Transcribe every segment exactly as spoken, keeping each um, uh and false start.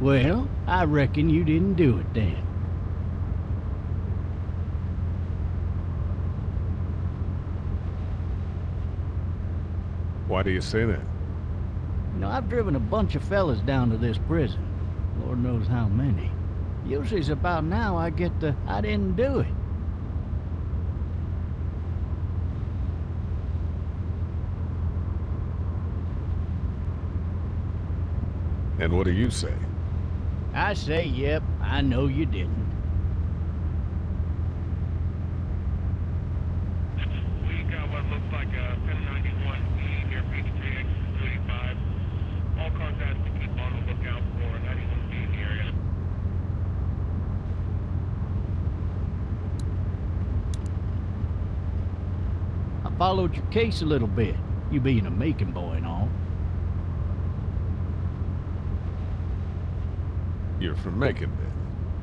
Well, I reckon you didn't do it then. Why do you say that? You know, I've driven a bunch of fellas down to this prison. Lord knows how many. Usually it's about now I get the, I didn't do it. And what do you say? I say, yep, I know you didn't. We got what looks like a ten ninety-one E near Peachtree, exit two eighty-five. All cars asked to keep on the lookout for ninety-one B in the area. I followed your case a little bit, you being a Macon boy and all. You're from Macon, then?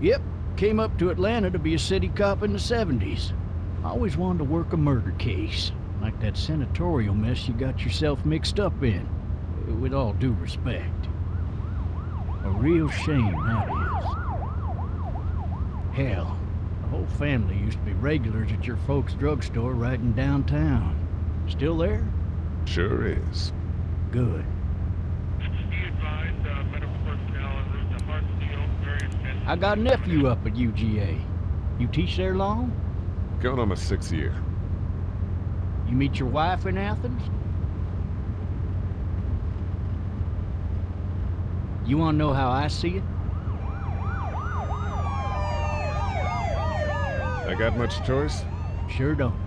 Yep. Came up to Atlanta to be a city cop in the seventies. I always wanted to work a murder case, like that senatorial mess you got yourself mixed up in. With all due respect. A real shame, that is. Hell, the whole family used to be regulars at your folks' drugstore right in downtown. Still there? Sure is. Good. I got a nephew up at U G A. You teach there long? Going on my sixth year. You meet your wife in Athens? You want to know how I see it? I got much choice? Sure don't.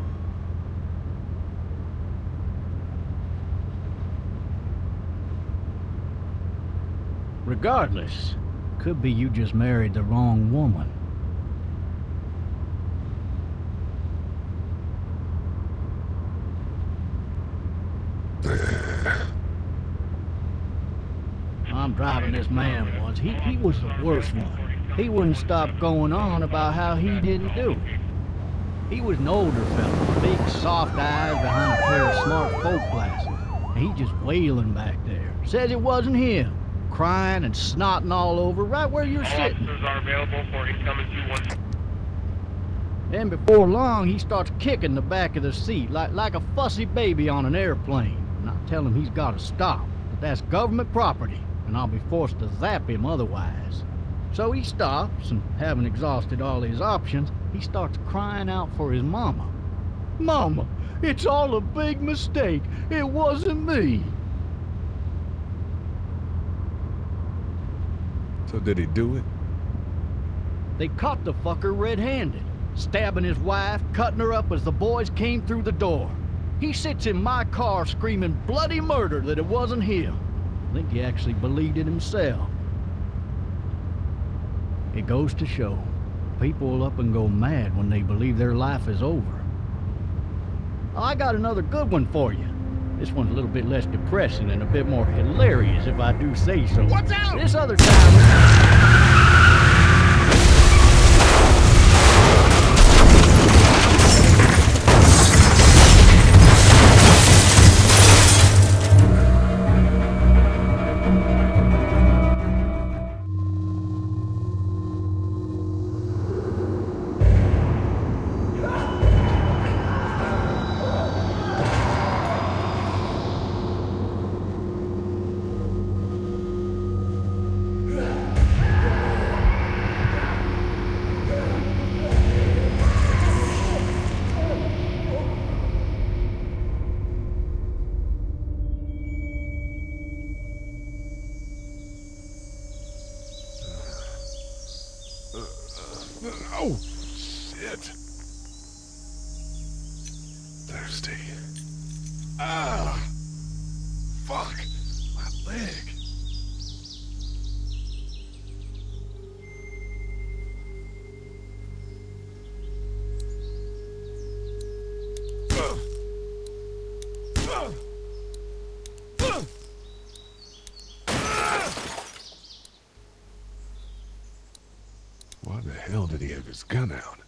Regardless, could be you just married the wrong woman. I'm driving this man once. He, he was the worst one. He wouldn't stop going on about how he didn't do it. He was an older fella, big soft eyes behind a pair of smart folk glasses. He just wailing back there. Says it wasn't him. Crying and snotting all over, right where you're all sitting. Officers are available for incoming two one. Then before long, he starts kicking the back of the seat, like, like a fussy baby on an airplane. And I tell him he's got to stop, but that's government property, and I'll be forced to zap him otherwise. So he stops, and having exhausted all his options, he starts crying out for his mama. Mama, it's all a big mistake. It wasn't me. So did he do it? They caught the fucker red-handed, stabbing his wife, cutting her up as the boys came through the door. He sits in my car screaming bloody murder that it wasn't him. I think he actually believed it himself. It goes to show, people will up and go mad when they believe their life is over. I got another good one for you. This one's a little bit less depressing and a bit more hilarious, if I do say so. What's out? This other his gun out.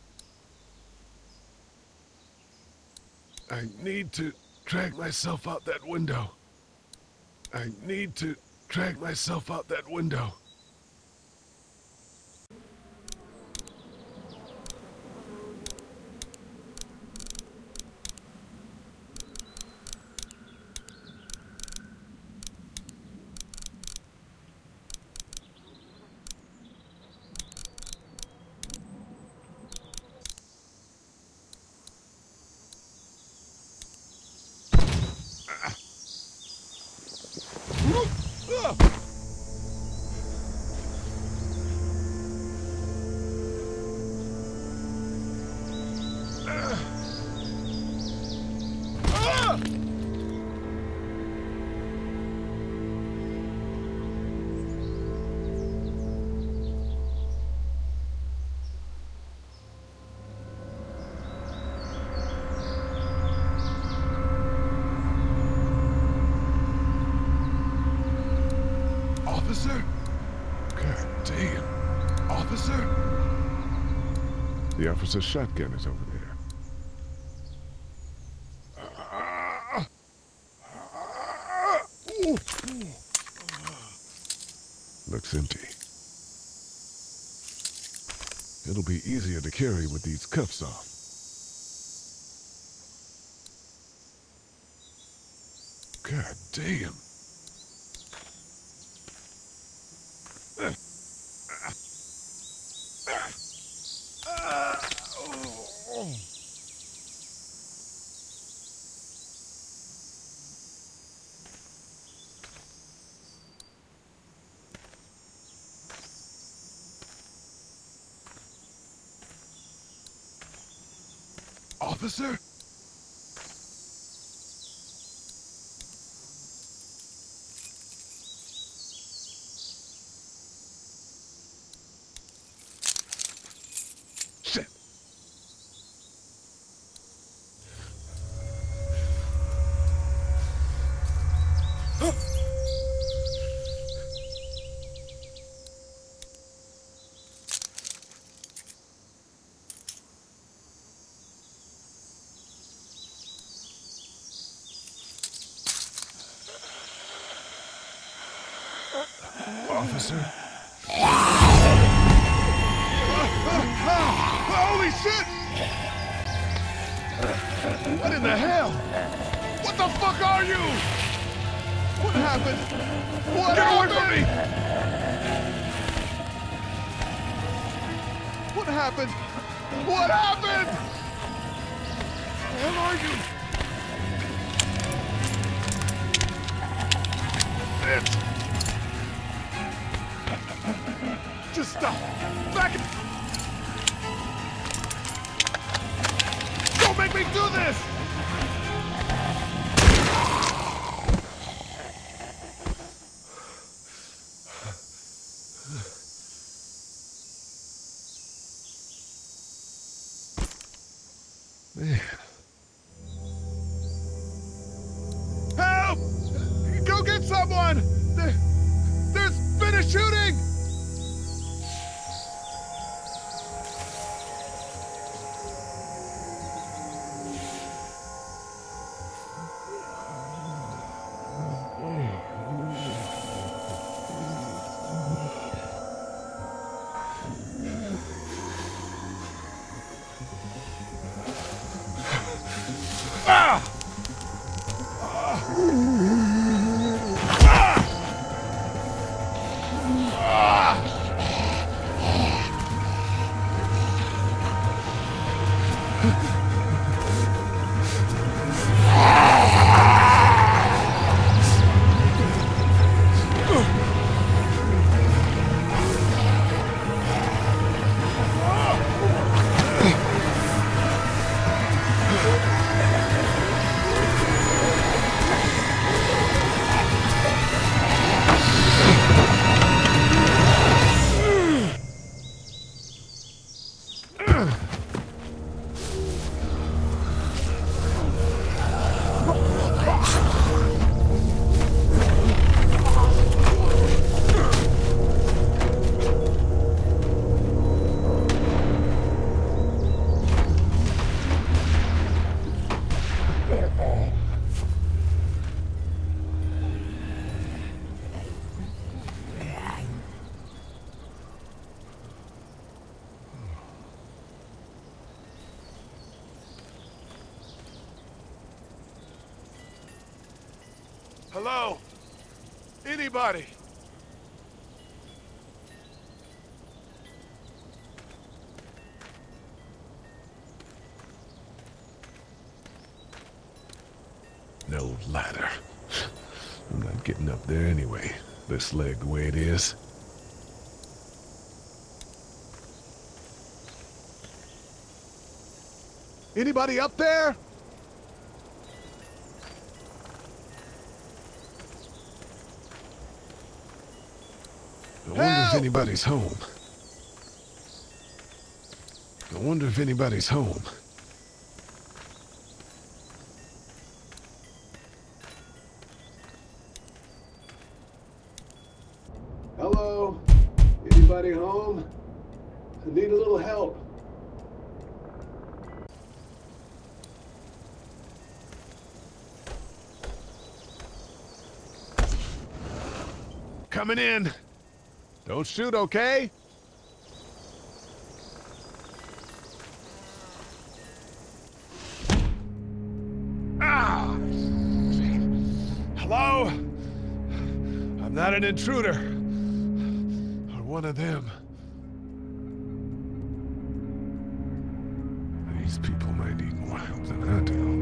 I need to drag myself out that window. I need to drag myself out that window. Officer? God damn. Officer? The officer's shotgun is over there. Uh, uh, ooh, ooh. Looks empty. It'll be easier to carry with these cuffs off. God damn. Officer? Shit. Oh. Officer? Holy shit! What in the hell? What the fuck are you? What happened? What Get happened? Away from me! What happened? What happened? Where are you? Bitch! Just stop! Back in... Don't make me do this! Man. Help! Go get someone! There, there's been a shooting! Hello? Anybody? No ladder. I'm not getting up there anyway. This leg the way it is. Anybody up there? I wonder if anybody's home. I wonder if anybody's home. Hello? Anybody home? I need a little help. Coming in. Don't shoot, okay? Ah! Hello? I'm not an intruder. Or one of them. These people might need more help than I do.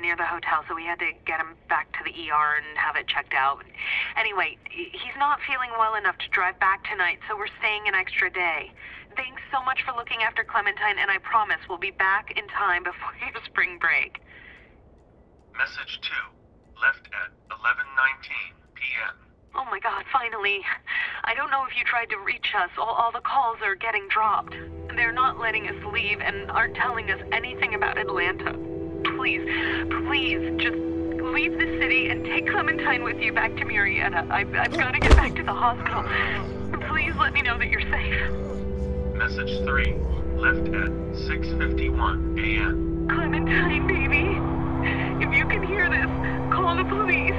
Near the hotel, so we had to get him back to the E R and have it checked out. Anyway, he's not feeling well enough to drive back tonight, so we're staying an extra day. Thanks so much for looking after Clementine, and I promise we'll be back in time before your spring break. Message two, left at eleven nineteen p m Oh my God, finally. I don't know if you tried to reach us. All, all the calls are getting dropped. They're not letting us leave and aren't telling us anything about Atlanta. Please, please, just leave the city and take Clementine with you back to Murrieta. I've, I've got to get back to the hospital. Please let me know that you're safe. Message three, left at six fifty-one a m Clementine, baby. If you can hear this, call the police.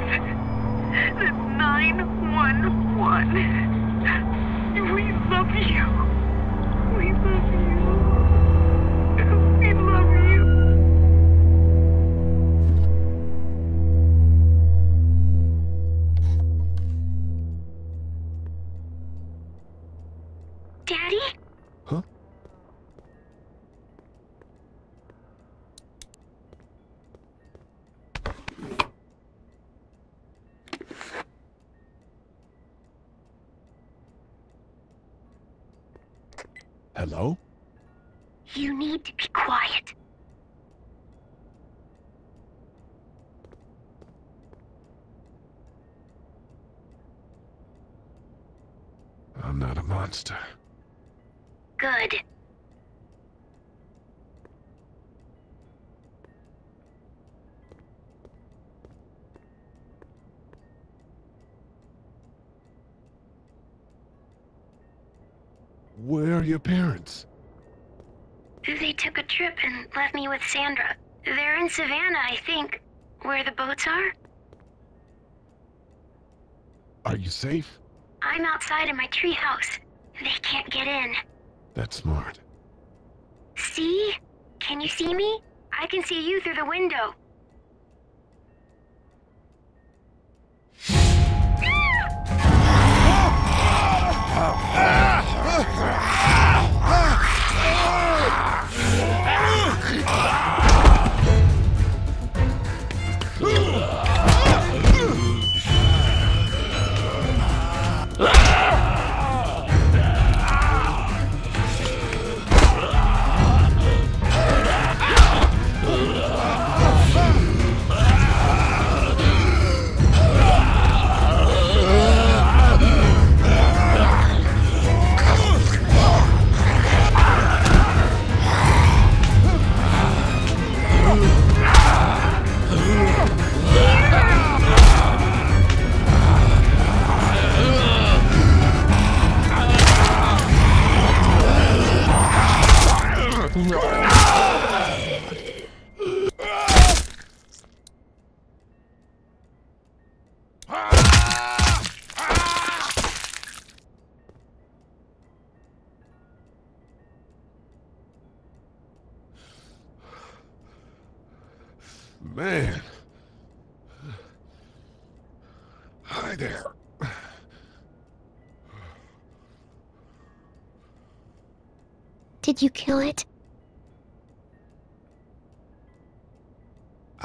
That's nine one one. We love you. We love you. Hello? You need to be quiet. I'm not a monster. Good. Where are your parents? They took a trip and left me with Sandra. They're in Savannah, I think, where the boats are. Are you safe? I'm outside in my treehouse. They can't get in. That's smart. See? Can you see me? I can see you through the window. Man. Hi there. Did you kill it?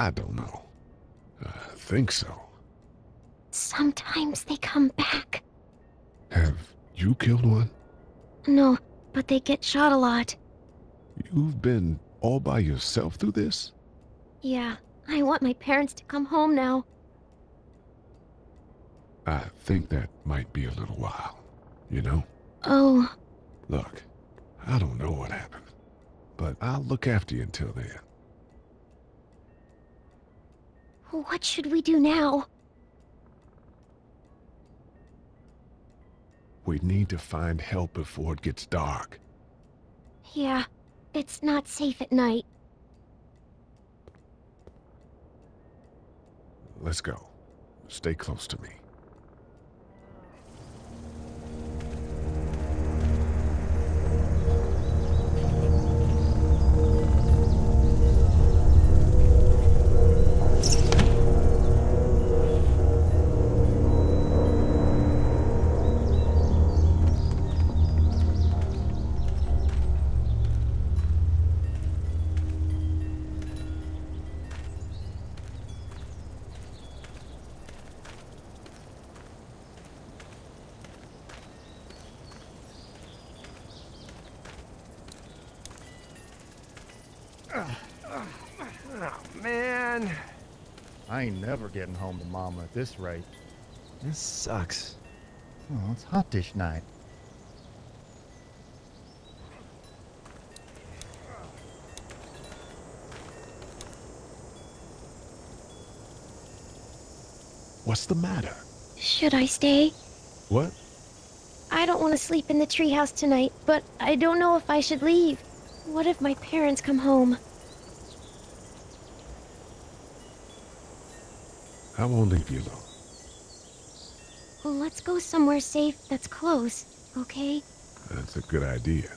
I don't know. I think so. Sometimes they come back. Have you killed one? No, but they get shot a lot. You've been all by yourself through this? Yeah, I want my parents to come home now. I think that might be a little while, you know? Oh. Look, I don't know what happened, but I'll look after you until then. What should we do now? We need to find help before it gets dark. Yeah, it's not safe at night. Let's go. Stay close to me. I ain't never getting home to Mama at this rate. This sucks. Oh, it's hot dish night. What's the matter? Should I stay? What? I don't want to sleep in the treehouse tonight, but I don't know if I should leave. What if my parents come home? I won't leave you alone. Well, let's go somewhere safe that's close, okay? That's a good idea.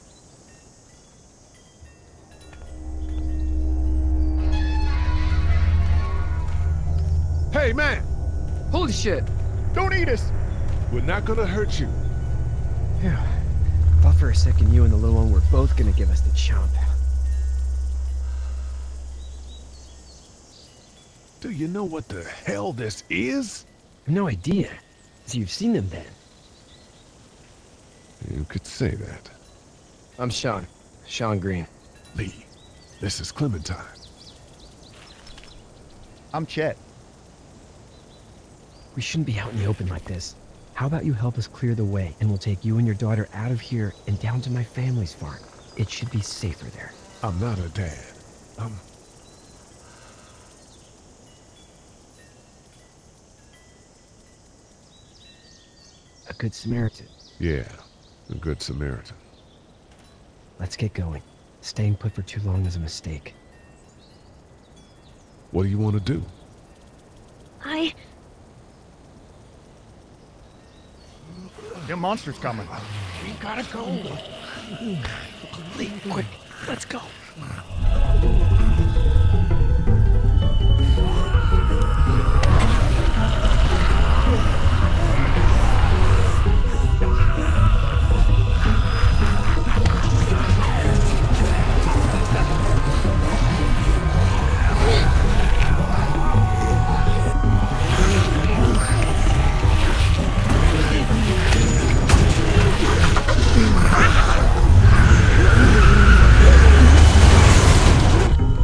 Hey, man! Holy shit! Don't eat us! We're not gonna hurt you. Yeah. Thought for a second you and the little one were both gonna give us the chomp. Do you know what the hell this is? No idea. So you've seen them then? You could say that. I'm Shawn. Shawn Greene. Lee, this is Clementine. I'm Chet. We shouldn't be out in the open like this. How about you help us clear the way, and we'll take you and your daughter out of here and down to my family's farm. It should be safer there. I'm not a dad. I'm... a good Samaritan. Yeah, a good Samaritan. Let's get going. Staying put for too long is a mistake. What do you want to do? I... The monster's coming. We gotta go. Lee, quick, let's go.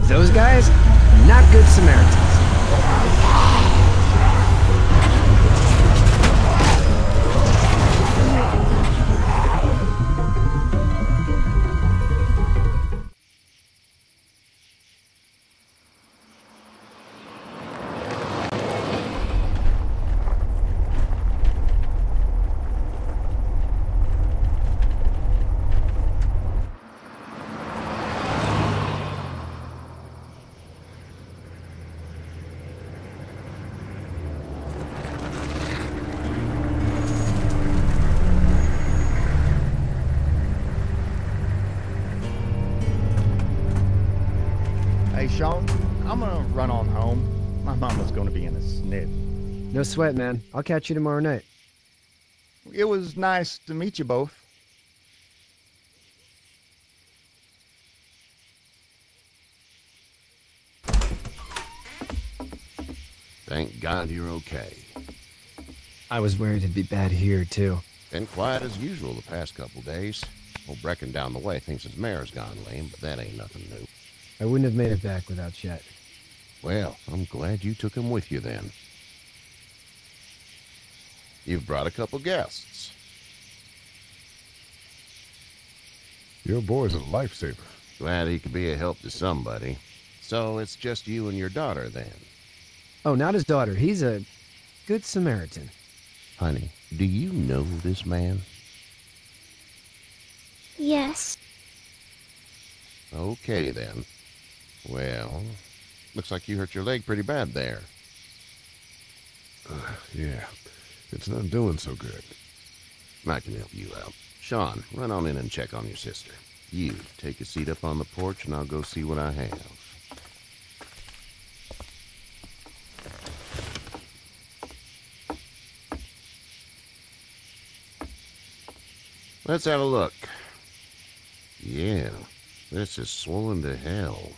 Those guys, not good Samaritans. No sweat, man. I'll catch you tomorrow night. It was nice to meet you both. Thank God you're okay. I was worried it'd be bad here, too. Been quiet as usual the past couple days. Old Brecken down the way thinks his mare's gone lame, but that ain't nothing new. I wouldn't have made it back without Chet. Well, I'm glad you took him with you, then. You've brought a couple guests. Your boy's a lifesaver. Glad he could be a help to somebody. So it's just you and your daughter, then? Oh, not his daughter. He's a good Samaritan. Honey, do you know this man? Yes. Okay, then. Well, looks like you hurt your leg pretty bad there. Uh, yeah, it's not doing so good. I can help you out. Shawn, run on in and check on your sister. You take a seat up on the porch, and I'll go see what I have. Let's have a look. Yeah, this is swollen to hell.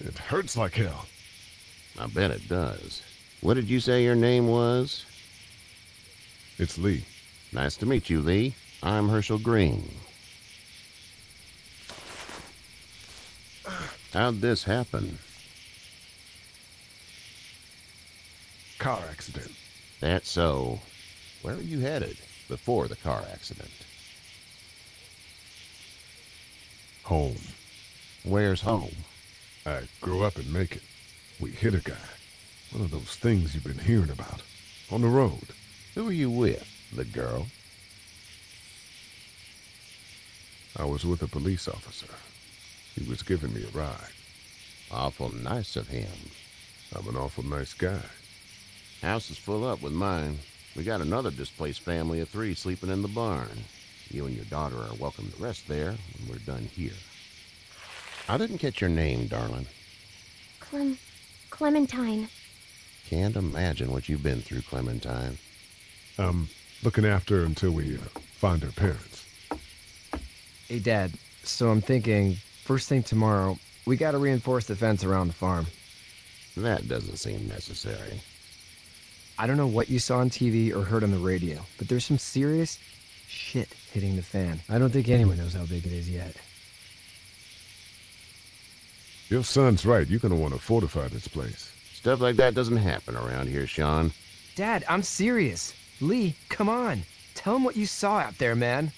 It hurts like hell. I bet it does. What did you say your name was? It's Lee. Nice to meet you, Lee. I'm Hershel Greene. How'd this happen? Car accident. That's so. Where were you headed before the car accident? Home. Where's home? I grew up in Macon. We hit a guy. One of those things you've been hearing about. On the road. Who were you with, the girl? I was with a police officer. He was giving me a ride. Awful nice of him. I'm an awful nice guy. House is full up with mine. We got another displaced family of three sleeping in the barn. You and your daughter are welcome to rest there when we're done here. I didn't catch your name, darling. Clem... Clementine. Can't imagine what you've been through, Clementine. Um, looking after her until we uh, find her parents. Hey, Dad. So I'm thinking, first thing tomorrow, we gotta reinforce the fence around the farm. That doesn't seem necessary. I don't know what you saw on T V or heard on the radio, but there's some serious shit hitting the fan. I don't think anyone knows how big it is yet. Your son's right. You're going to want to fortify this place. Stuff like that doesn't happen around here, Shawn. Dad, I'm serious. Lee, come on. Tell him what you saw out there, man.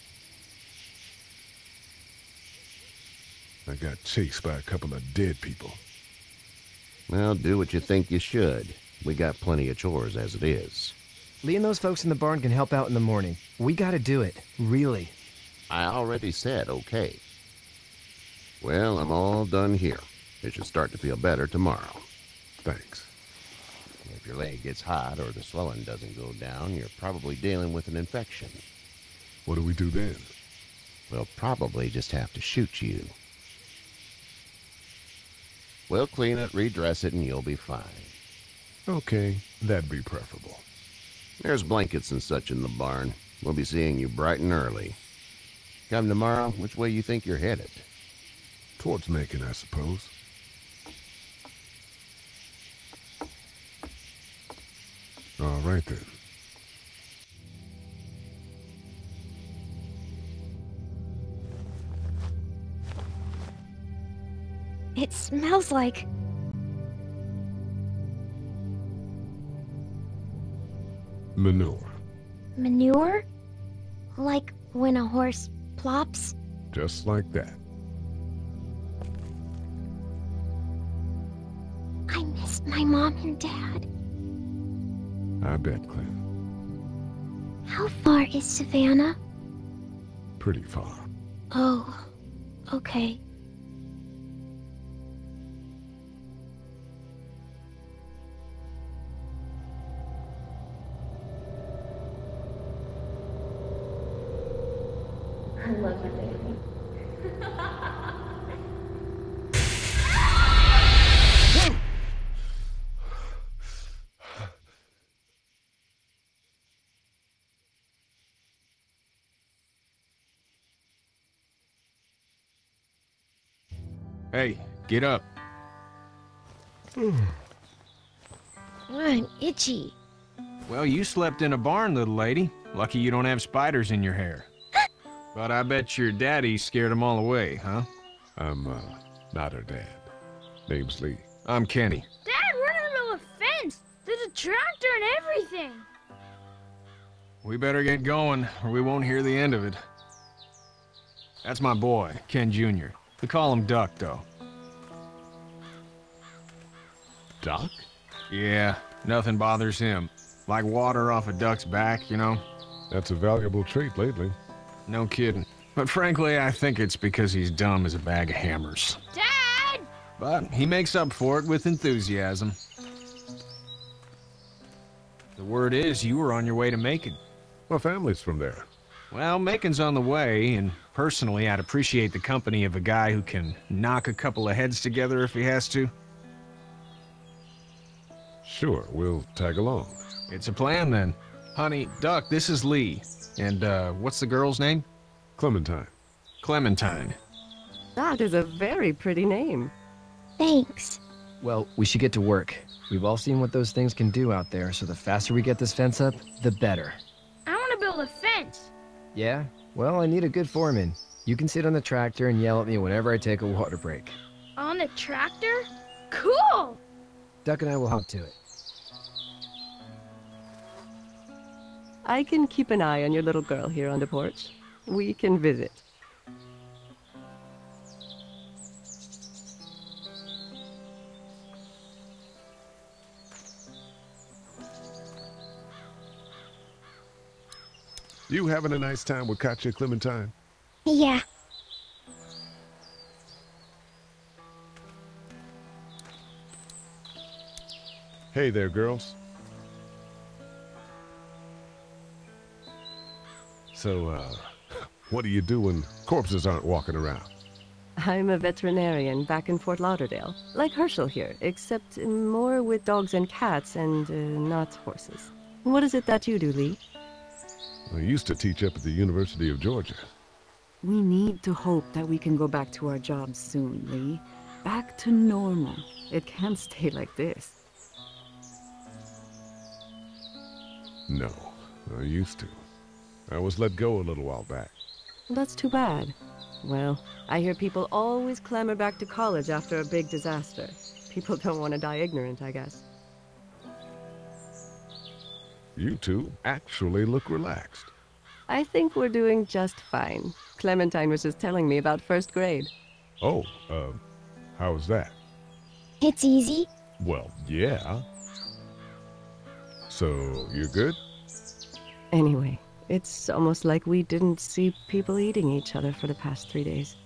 I got chased by a couple of dead people. Well, do what you think you should. We got plenty of chores as it is. Lee and those folks in the barn can help out in the morning. We gotta do it, really. I already said okay. Well, I'm all done here. It should start to feel better tomorrow. Thanks. If your leg gets hot or the swelling doesn't go down, you're probably dealing with an infection. What do we do then? We'll probably just have to shoot you. We'll clean it, redress it, and you'll be fine. Okay, that'd be preferable. There's blankets and such in the barn. We'll be seeing you bright and early. Come tomorrow, which way you think you're headed? Towards Macon, I suppose. All right, then. It smells like... Manure. Manure? Like when a horse plops? Just like that. I miss my mom and dad. I bet, Glenn. How far is Savannah? Pretty far. Oh, okay. I love my baby. Hey, Get up. I'm itchy. Well, you slept in a barn, little lady. Lucky you don't have spiders in your hair. But I bet your daddy scared them all away, huh? I'm, uh, not her dad. Name's Lee. I'm Kenny. Dad, we're in the middle of a fence. There's a tractor and everything. We better get going, or we won't hear the end of it. That's my boy, Ken Junior We call him Duck, though. Duck? Yeah, nothing bothers him. Like water off a duck's back, you know? That's a valuable trait lately. No kidding. But frankly, I think it's because he's dumb as a bag of hammers. Dad! But he makes up for it with enthusiasm. The word is you were on your way to Macon. My family's from there. Well, Macon's on the way, and personally, I'd appreciate the company of a guy who can knock a couple of heads together if he has to. Sure, we'll tag along. It's a plan, then. Honey, Duck, this is Lee. And, uh, what's the girl's name? Clementine. Clementine. That is a very pretty name. Thanks. Well, we should get to work. We've all seen what those things can do out there, so the faster we get this fence up, the better. I want to build a fence. Yeah? Well, I need a good foreman. You can sit on the tractor and yell at me whenever I take a water break. On the tractor? Cool! Duck and I will hop to it. I can keep an eye on your little girl here on the porch. We can visit. You having a nice time with Katjaa, Clementine? Yeah. Hey there, girls. So, uh, what do you do when corpses aren't walking around? I'm a veterinarian back in Fort Lauderdale, like Hershel here, except more with dogs and cats and uh, not horses. What is it that you do, Lee? I used to teach up at the University of Georgia. We need to hope that we can go back to our jobs soon, Lee. Back to normal. It can't stay like this. No, I used to. I was let go a little while back. That's too bad. Well, I hear people always clamor back to college after a big disaster. People don't want to die ignorant, I guess. You two actually look relaxed. I think we're doing just fine. Clementine was just telling me about first grade. Oh, uh, how was that? It's easy. Well, yeah. So, you're good? Anyway. It's almost like we didn't see people eating each other for the past three days.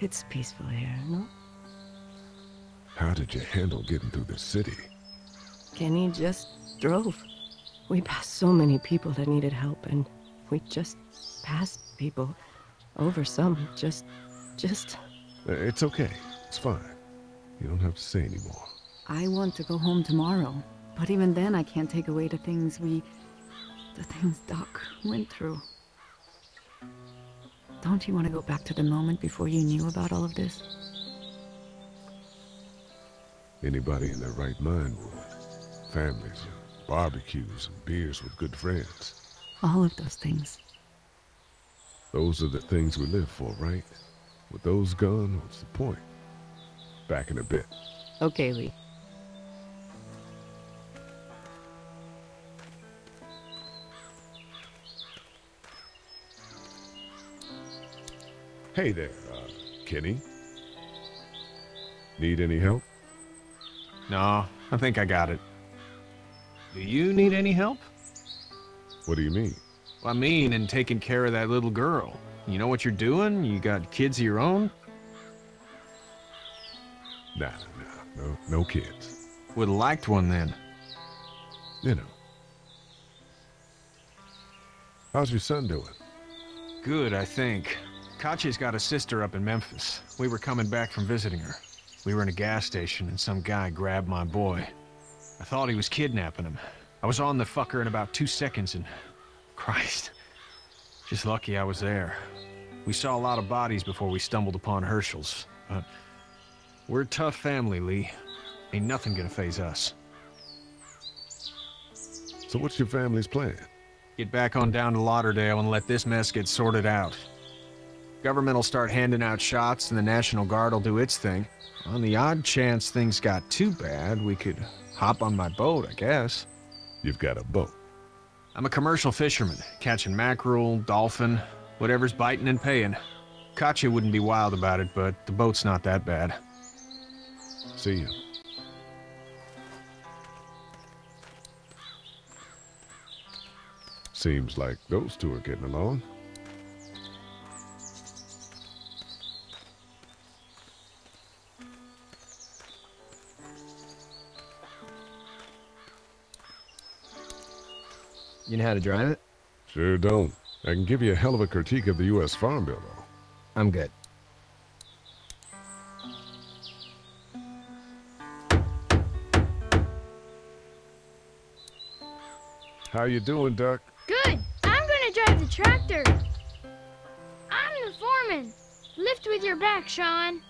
It's peaceful here, no? How did you handle getting through the city? Kenny just drove. We passed so many people that needed help, and we just passed people. Over some, just, just... It's okay. It's fine. You don't have to say anymore. I want to go home tomorrow, but even then I can't take away the things we... The things Doc went through. Don't you want to go back to the moment before you knew about all of this? Anybody in their right mind would. Families, and barbecues, and beers with good friends. All of those things. Those are the things we live for, right? With those gone, what's the point? Back in a bit. Okay, Lee. Hey there, uh, Kenny. Need any help? No, I think I got it. Do you need any help? What do you mean? Well, I mean in taking care of that little girl. You know what you're doing? You got kids of your own? Nah, nah, no, no kids. Would have liked one then. You know. How's your son doing? Good, I think. Katjaa's got a sister up in Memphis. We were coming back from visiting her. We were in a gas station and some guy grabbed my boy. I thought he was kidnapping him. I was on the fucker in about two seconds and... Christ. Just lucky I was there. We saw a lot of bodies before we stumbled upon Hershel's. But We're a tough family, Lee. Ain't nothing gonna faze us. So what's your family's plan? Get back on down to Lauderdale and let this mess get sorted out. Government will start handing out shots and the National Guard will do its thing. On the odd chance things got too bad, we could hop on my boat, I guess. You've got a boat? I'm a commercial fisherman, catching mackerel, dolphin, whatever's biting and paying. Katjaa wouldn't be wild about it, but the boat's not that bad. See you. Seems like those two are getting along. You know how to drive it? Sure don't. I can give you a hell of a critique of the U S Farm Bill, though. I'm good. How you doing, Duck? Good. I'm gonna drive the tractor. I'm the foreman. Lift with your back, Shawn.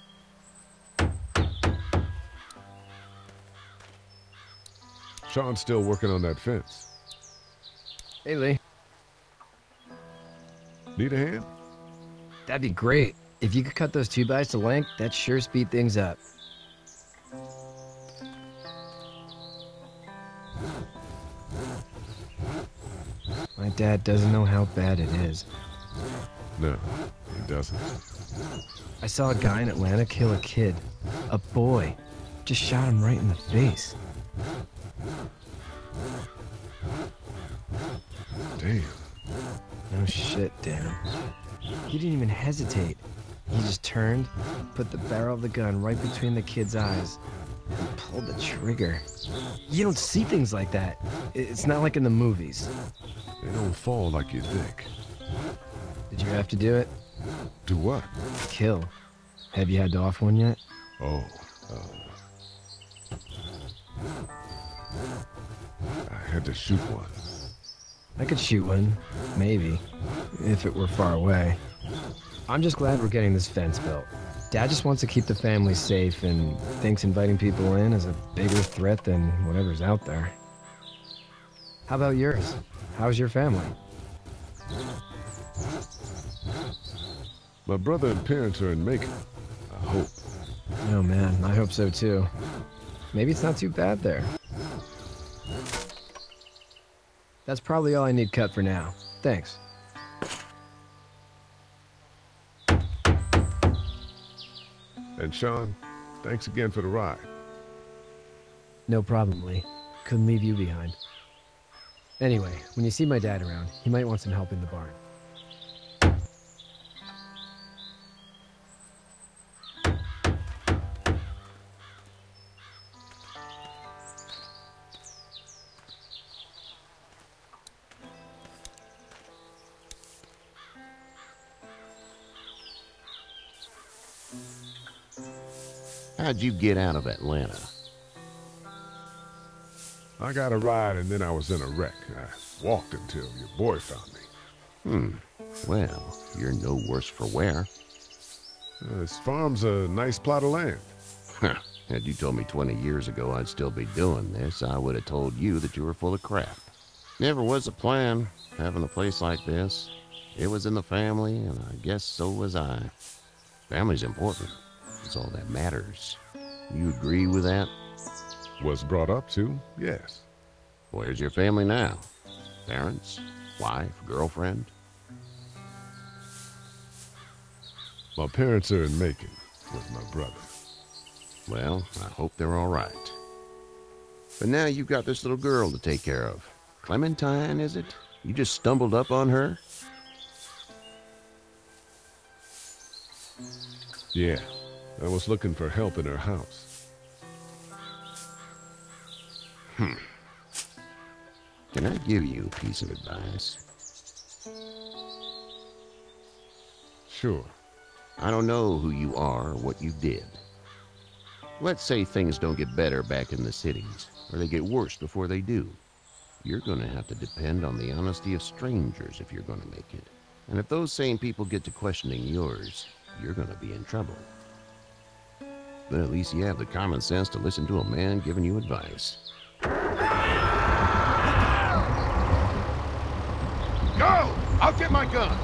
Shawn's still working on that fence. Hey, Lee. Need a hand? That'd be great. If you could cut those two bys to length, that'd sure speed things up. My dad doesn't know how bad it is. No, he doesn't. I saw a guy in Atlanta kill a kid. A boy. Just shot him right in the face. Damn. No shit, damn. He didn't even hesitate. He just turned, put the barrel of the gun right between the kid's eyes, and pulled the trigger. You don't see things like that. It's not like in the movies. They don't fall like you think. Did you have to do it? Do what? Kill. Have you had to off one yet? Oh, uh... I had to shoot one. I could shoot one, maybe, if it were far away. I'm just glad we're getting this fence built. Dad just wants to keep the family safe and thinks inviting people in is a bigger threat than whatever's out there. How about yours? How's your family? My brother and parents are in Macon, I hope. Oh man, I hope so too. Maybe it's not too bad there. That's probably all I need cut for now. Thanks. And Shawn, thanks again for the ride. No problem, Lee. Couldn't leave you behind. Anyway, when you see my dad around, he might want some help in the barn. How'd you get out of Atlanta? I got a ride and then I was in a wreck. I walked until your boy found me. Hmm. Well, you're no worse for wear. Uh, this farm's a nice plot of land. Huh. Had you told me twenty years ago I'd still be doing this, I would have told you that you were full of crap. Never was a plan, having a place like this. It was in the family, and I guess so was I. Family's important. It's all that matters. You agree with that? Was brought up to, yes. Where's your family now? Parents? Wife? Girlfriend? My parents are in Macon with my brother. Well, I hope they're all right. But now you've got this little girl to take care of. Clementine, is it? You just stumbled up on her? Yeah. I was looking for help in her house. Hmm. Can I give you a piece of advice? Sure. I don't know who you are or what you did. Let's say things don't get better back in the cities, or they get worse before they do. You're gonna have to depend on the honesty of strangers if you're gonna make it. And if those same people get to questioning yours, you're gonna be in trouble. But at least you have the common sense to listen to a man giving you advice. Go! I'll get my gun!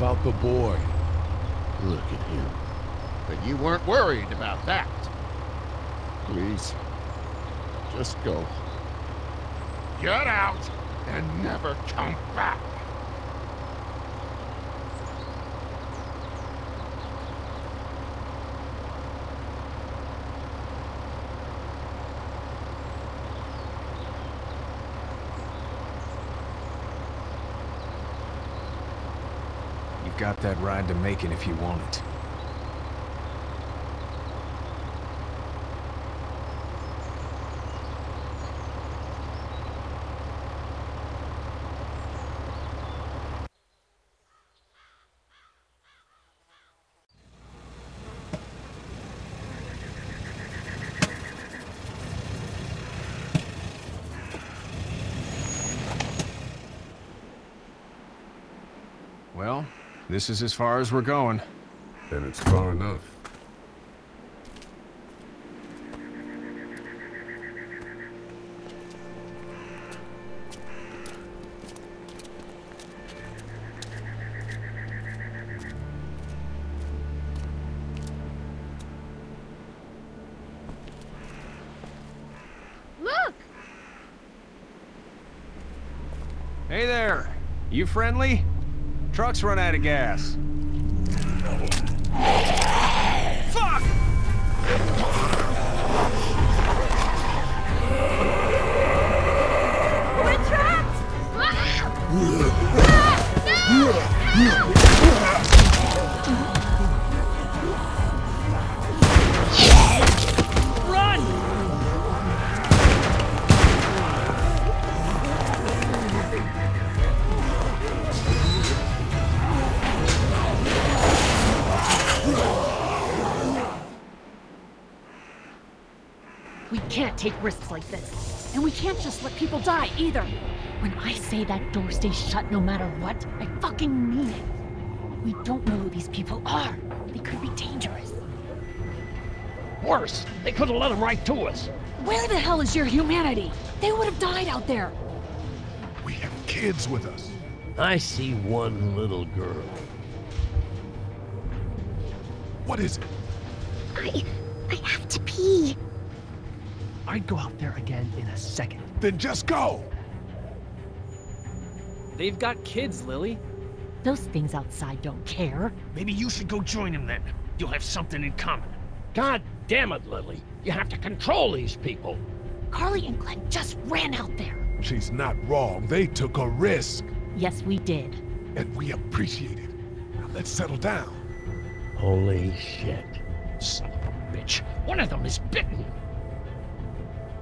About the boy. Look at him. But you weren't worried about that. Please, just go. Get out and never come back. Got that ride to Macon if you want it. Well, this is as far as we're going. Then it's far enough. Look! Hey there! You friendly? Truck's run out of gas. Fuck! We're trapped! Ah! Ah! No! No! Take risks like this. And we can't just let people die, either. When I say that door stays shut no matter what, I fucking mean it. We don't know who these people are. They could be dangerous. Worse, they could have led them right to us. Where the hell is your humanity? They would have died out there. We have kids with us. I see one little girl. What is it? I... I have to pee. I'd go out there again in a second. Then just go! They've got kids, Lily. Those things outside don't care. Maybe you should go join them then. You'll have something in common. God damn it, Lily. You have to control these people. Carley and Glenn just ran out there. She's not wrong. They took a risk. Yes, we did. And we appreciate it. Now Let's settle down. Holy shit. Son of a bitch. One of them is bitten.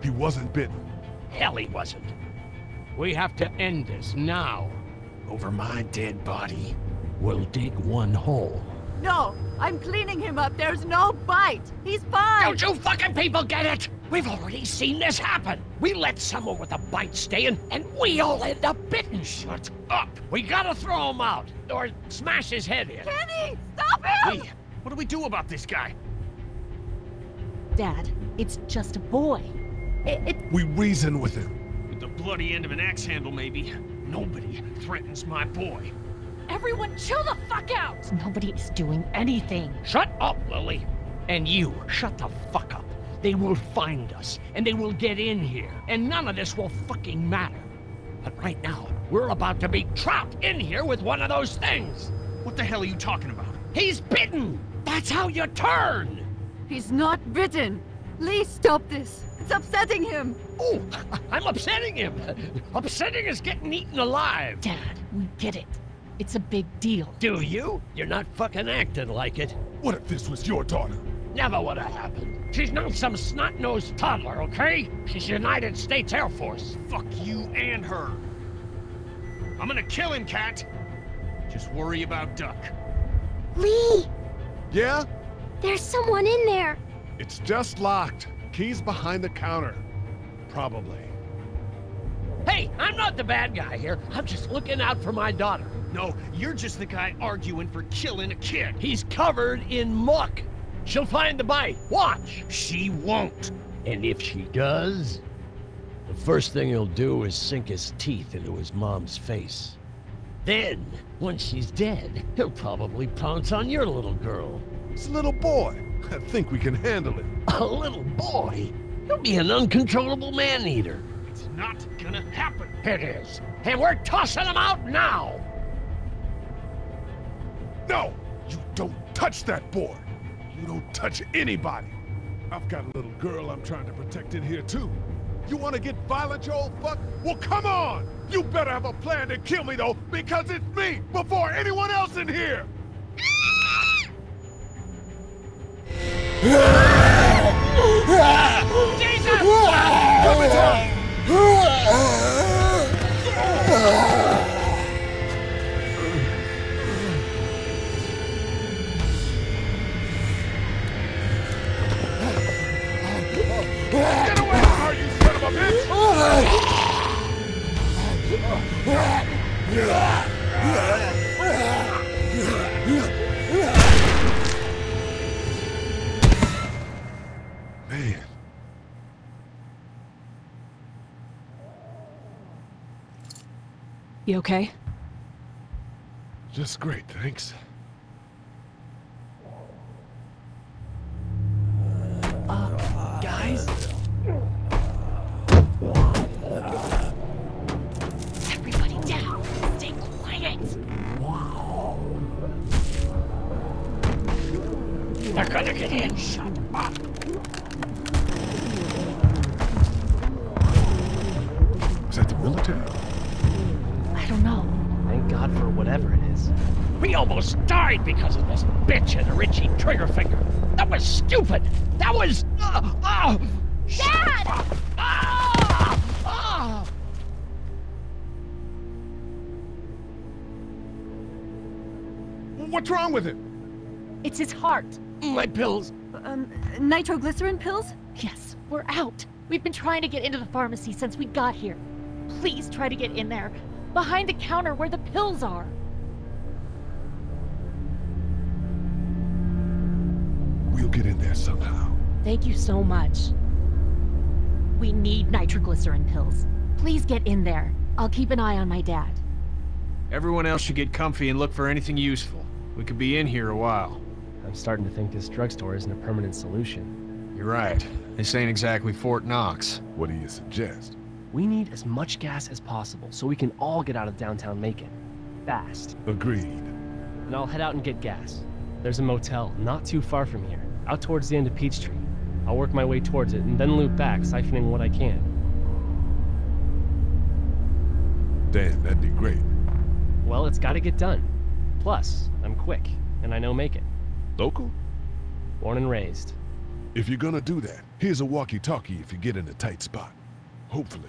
He wasn't bitten. Hell, he wasn't. We have to end this now. Over my dead body, we'll dig one hole. No, I'm cleaning him up. There's no bite. He's fine. Don't you fucking people get it? We've already seen this happen. We let someone with a bite stay in, and we all end up bitten. Shut up. We gotta throw him out, or smash his head in. Kenny, stop him! Hey, what do we do about this guy? Dad, it's just a boy. It, it... We reason with him. With the bloody end of an axe handle, maybe. Nobody threatens my boy. Everyone chill the fuck out! Nobody is doing anything. Shut up, Lilly. And you, shut the fuck up. They will find us, and they will get in here, and none of this will fucking matter. But right now, we're about to be trapped in here with one of those things. What the hell are you talking about? He's bitten! That's how you turn! He's not bitten. Lee, stop this. It's upsetting him. Oh, I'm upsetting him. Upsetting is getting eaten alive. Dad, we get it. It's a big deal. Do you? You're not fucking acting like it. What if this was your daughter? Never would have happened. She's not some snot-nosed toddler, okay? She's United States Air Force. Fuck you and her. I'm gonna kill him, Cat. Just worry about Duck. Lee! Yeah? There's someone in there. It's just locked. Key's behind the counter. Probably. Hey, I'm not the bad guy here. I'm just looking out for my daughter. No, you're just the guy arguing for killing a kid. He's covered in muck. She'll find the bite. Watch. She won't. And if she does, the first thing he'll do is sink his teeth into his mom's face. Then, once she's dead, he'll probably pounce on your little girl. It's a little boy. I think we can handle it. A little boy? He'll be an uncontrollable man-eater. It's not gonna happen. It is. And we're tossing him out now. No! You don't touch that boy! You don't touch anybody! I've got a little girl I'm trying to protect in here, too. You want to get violent, you old fuck? Well, come on! You better have a plan to kill me, though, because it's me before anyone else in here! Jesus! Clementine! Get away from her, you son of a bitch! Man. You okay? Just great, thanks. Uh, guys? Everybody down! Stay quiet! They're gonna get in! Shut up! Is that the military? I don't know. Thank God for whatever it is. We almost died because of this bitch and her itchy trigger finger! That was stupid! That was... Uh, uh, Dad! Up. Ah! Ah! What's wrong with it? It's his heart. My pills. Um, nitroglycerin pills? Yes, we're out. We've been trying to get into the pharmacy since we got here. Please try to get in there. Behind the counter where the pills are. We'll get in there somehow. Thank you so much. We need nitroglycerin pills. Please get in there. I'll keep an eye on my dad. Everyone else should get comfy and look for anything useful. We could be in here a while. I'm starting to think this drugstore isn't a permanent solution. You're right. This ain't exactly Fort Knox. What do you suggest? We need as much gas as possible so we can all get out of downtown Macon. Fast. Agreed. And I'll head out and get gas. There's a motel not too far from here, out towards the end of Peachtree. I'll work my way towards it, and then loop back, siphoning what I can. Damn, that'd be great. Well, it's gotta get done. Plus, I'm quick, and I know Macon. Local? Born and raised. If you're gonna do that, here's a walkie-talkie if you get in a tight spot. Hopefully,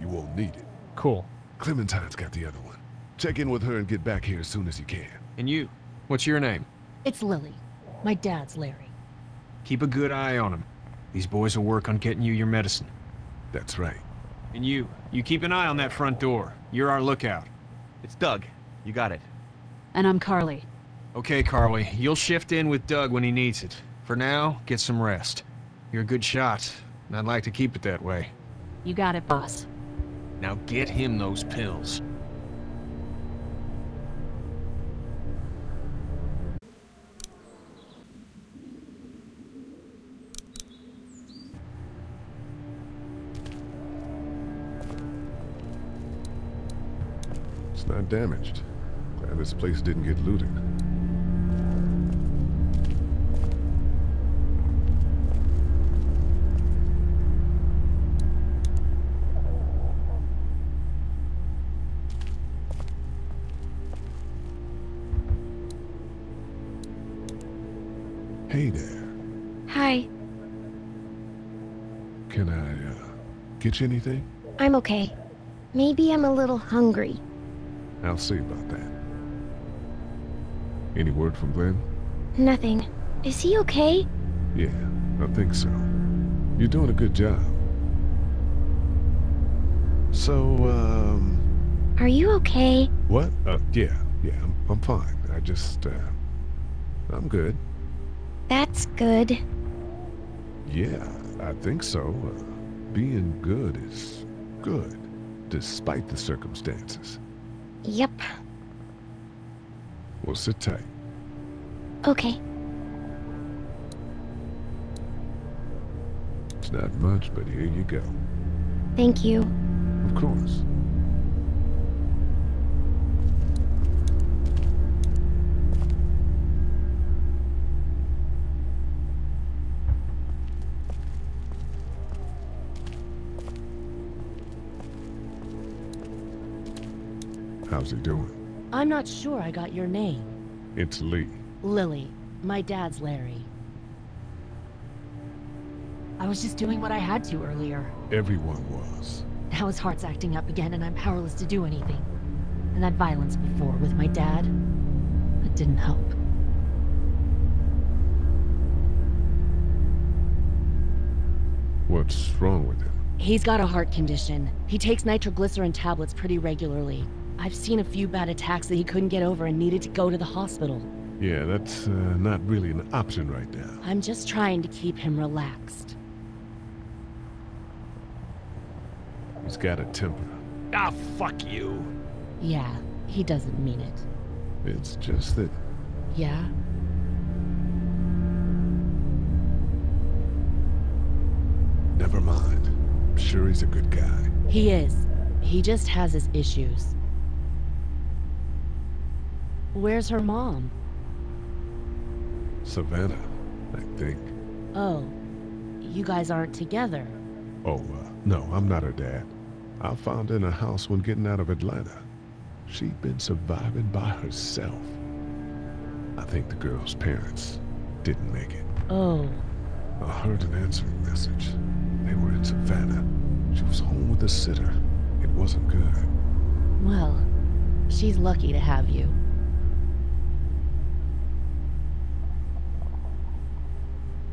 you won't need it. Cool. Clementine's got the other one. Check in with her and get back here as soon as you can. And you? What's your name? It's Lilly. My dad's Larry. Keep a good eye on him. These boys will work on getting you your medicine. That's right. And you, you keep an eye on that front door. You're our lookout. It's Doug. You got it. And I'm Carley. Okay, Carley. You'll shift in with Doug when he needs it. For now, get some rest. You're a good shot, and I'd like to keep it that way. You got it, boss. Now get him those pills. It's not damaged. Glad this place didn't get looted. Hey there. Hi. Can I, uh, get you anything? I'm okay. Maybe I'm a little hungry. I'll see about that. Any word from Glenn? Nothing. Is he okay? Yeah, I think so. You're doing a good job. So, um... Are you okay? What? Uh, yeah, yeah, I'm, I'm fine. I just, uh... I'm good. That's good. Yeah, I think so. Uh, being good is good, despite the circumstances. Yep. Well, sit tight. Okay. It's not much, but here you go. Thank you. Of course. How's he doing? I'm not sure I got your name. It's Lee. Lilly. My dad's Larry. I was just doing what I had to earlier. Everyone was. Now his heart's acting up again and I'm powerless to do anything. And that violence before with my dad, it didn't help. What's wrong with him? He's got a heart condition. He takes nitroglycerin tablets pretty regularly. I've seen a few bad attacks that he couldn't get over and needed to go to the hospital. Yeah, that's uh, not really an option right now. I'm just trying to keep him relaxed. He's got a temper. Ah, fuck you! Yeah, he doesn't mean it. It's just that... Yeah? Never mind. I'm sure he's a good guy. He is. He just has his issues. Where's her mom? Savannah, I think. Oh, you guys aren't together? Oh, uh, no, I'm not her dad. I found her in a house when getting out of Atlanta. She'd been surviving by herself. I think the girl's parents didn't make it. Oh. I heard an answering message. They were in Savannah. She was home with a sitter. It wasn't good. Well, she's lucky to have you.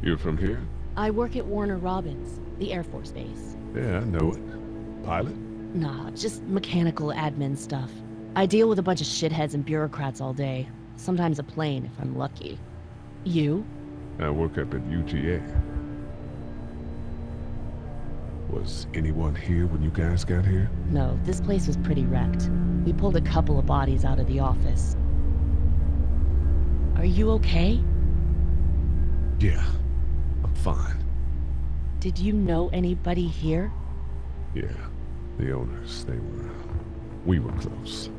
You're from here? I work at Warner Robins, the Air Force Base. Yeah, I know it. Pilot? Nah, just mechanical admin stuff. I deal with a bunch of shitheads and bureaucrats all day. Sometimes a plane, if I'm lucky. You? I work up at U G A. Was anyone here when you guys got here? No, this place was pretty wrecked. We pulled a couple of bodies out of the office. Are you okay? Yeah. I'm fine. Did you know anybody here? Yeah. The owners, they were... We were close.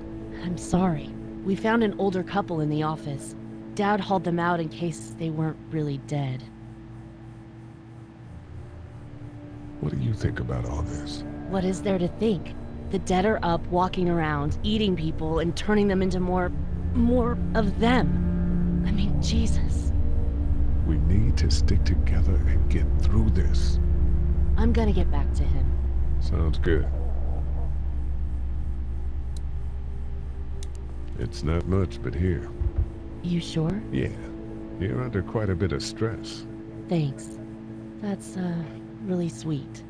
I'm sorry. We found an older couple in the office. Dad hauled them out in case they weren't really dead. What do you think about all this? What is there to think? The dead are up, walking around, eating people, and turning them into more... more of them. I mean, Jesus. We need to stick together and get through this. I'm gonna get back to him. Sounds good. It's not much, but here. You sure? Yeah. You're under quite a bit of stress. Thanks. That's, uh, really sweet.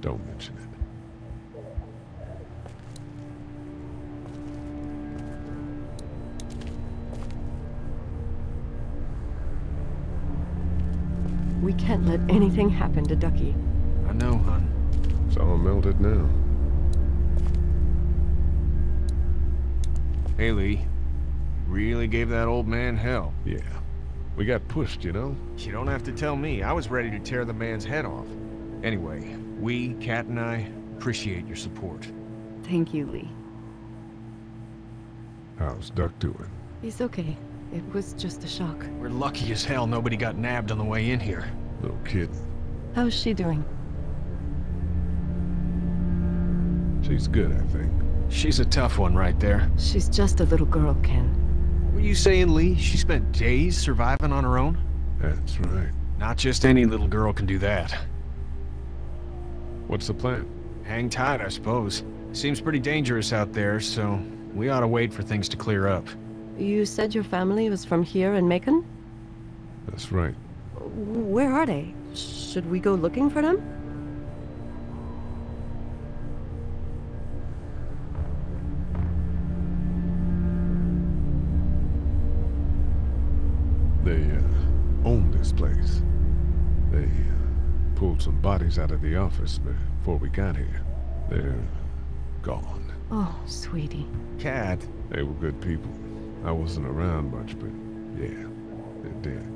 Don't mention it. We can't let anything happen to Ducky. I know, hon. It's all melted now. Hey, Lee. Really gave that old man hell. Yeah. We got pushed, you know? You don't have to tell me. I was ready to tear the man's head off. Anyway, we, Kat and I, appreciate your support. Thank you, Lee. How's Duck doing? He's okay. It was just a shock. We're lucky as hell nobody got nabbed on the way in here. Little kid. How's she doing? She's good, I think. She's a tough one right there. She's just a little girl, Ken. Were you saying, Lee, she spent days surviving on her own? That's right. Not just any little girl can do that. What's the plan? Hang tight, I suppose. Seems pretty dangerous out there, so we ought to wait for things to clear up. You said your family was from here in Macon? That's right. Where are they? Should we go looking for them? They uh, own this place. They uh, pulled some bodies out of the office before we got here. They're gone. Oh, sweetie. Kat. They were good people. I wasn't around much, but yeah, they're dead.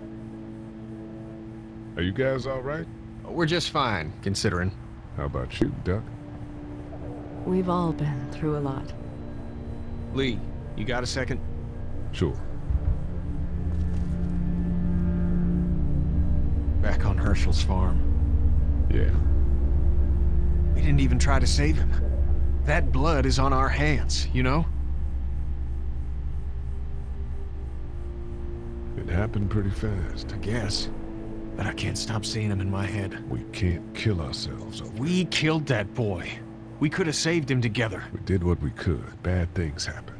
Are you guys all right? We're just fine, considering. How about you, Duck? We've all been through a lot. Lee, you got a second? Sure. Back on Hershel's farm. Yeah. We didn't even try to save him. That blood is on our hands, you know? It happened pretty fast. I guess. But I can't stop seeing him in my head. We can't kill ourselves. We killed that boy. We could have saved him together. We did what we could. Bad things happen.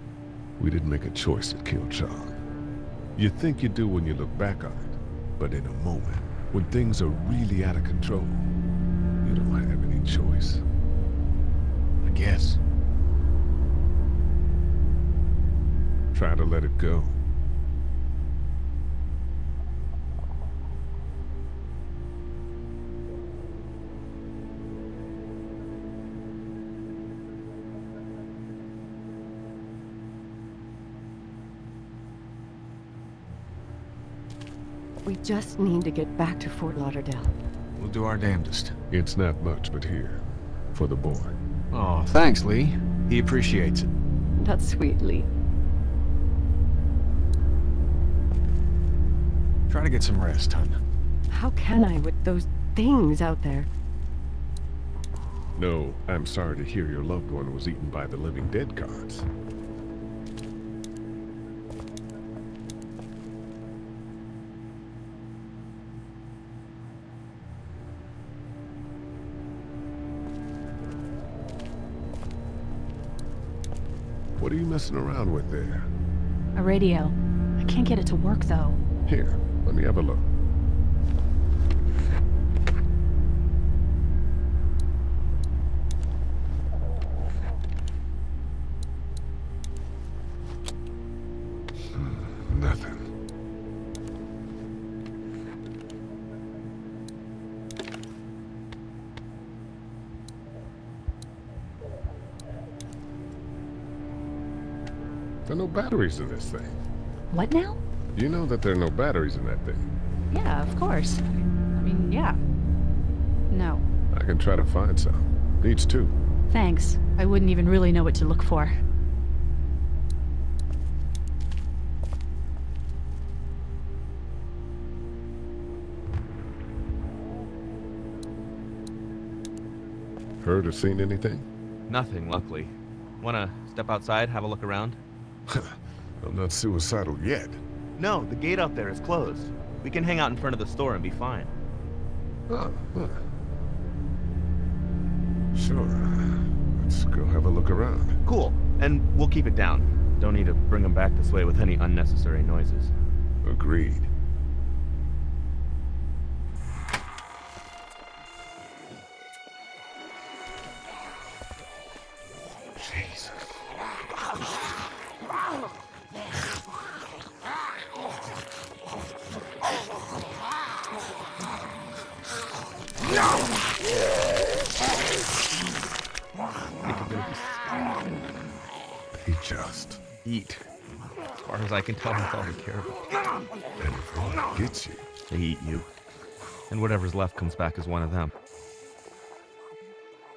We didn't make a choice that killed Sean. You think you do when you look back on it. But in a moment, when things are really out of control, you don't have any choice. I guess. Try to let it go. We just need to get back to Fort Lauderdale. We'll do our damnedest. It's not much, but here. For the boy. Oh, thanks, Lee. He appreciates it. That's sweet, Lee. Try to get some rest, hon. How can I with those things out there? No, I'm sorry to hear your loved one was eaten by the living dead gods. What are you messing around with there? A radio. I can't get it to work, though. Here, let me have a look. No batteries in this thing. What now? You know that there are no batteries in that thing. Yeah, of course. I mean, yeah. No. I can try to find some. Needs two. Thanks. I wouldn't even really know what to look for. Heard or seen anything? Nothing, luckily. Wanna step outside, have a look around? I'm not suicidal yet. No, the gate out there is closed. We can hang out in front of the store and be fine. Oh, huh. Sure. Let's go have a look around. Cool. And we'll keep it down. Don't need to bring them back this way with any unnecessary noises. Agreed. I can tell them it's all we care about. And if one gets you, they eat you. And whatever's left comes back as one of them.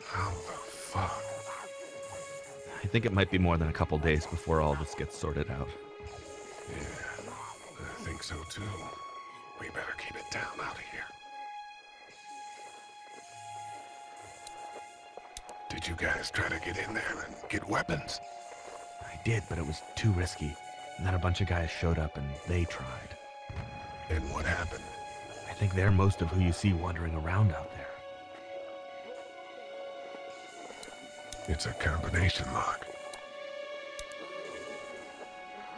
How the fuck? I think it might be more than a couple days before all this gets sorted out. Yeah, I think so too. We better keep it down out of here. Did you guys try to get in there and get weapons? I did, but it was too risky. And then a bunch of guys showed up, and they tried. And what happened? I think they're most of who you see wandering around out there. It's a combination lock.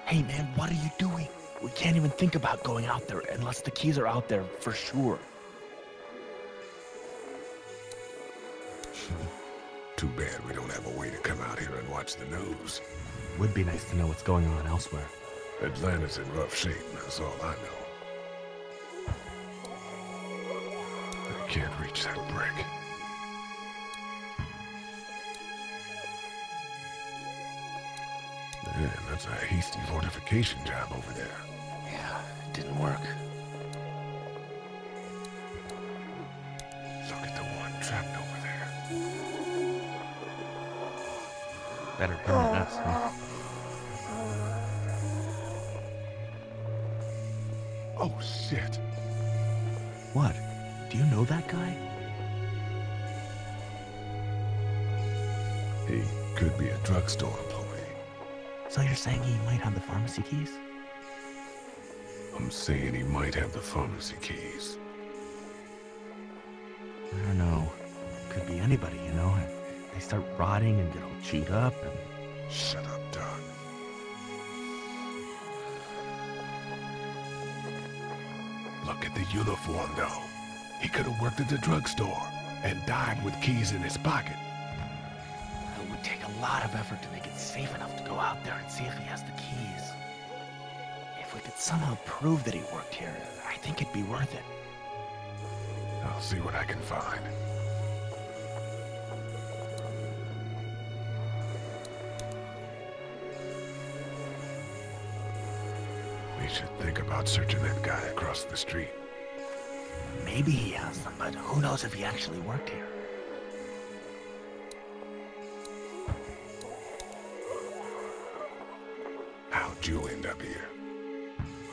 Hey, man, what are you doing? We can't even think about going out there unless the keys are out there for sure. Too bad we don't have a way to come out here and watch the news. Would be nice to know what's going on elsewhere. Atlanta's in rough shape, that's all I know. I can't reach that brick. Man, that's a hasty fortification job over there. Yeah, it didn't work. Look at the one trapped over there. Better put on us, huh? Oh, shit. What? Do you know that guy? He could be a drugstore employee. So you're saying he might have the pharmacy keys? I'm saying he might have the pharmacy keys. I don't know. Could be anybody, you know? They start rotting and get all chewed up and... Shut up, Doug. Look at the uniform, though. He could have worked at the drugstore and died with keys in his pocket. It would take a lot of effort to make it safe enough to go out there and see if he has the keys. If we could somehow prove that he worked here, I think it'd be worth it. I'll see what I can find. We should think about searching that guy across the street. Maybe he has them, but who knows if he actually worked here. How'd you end up here?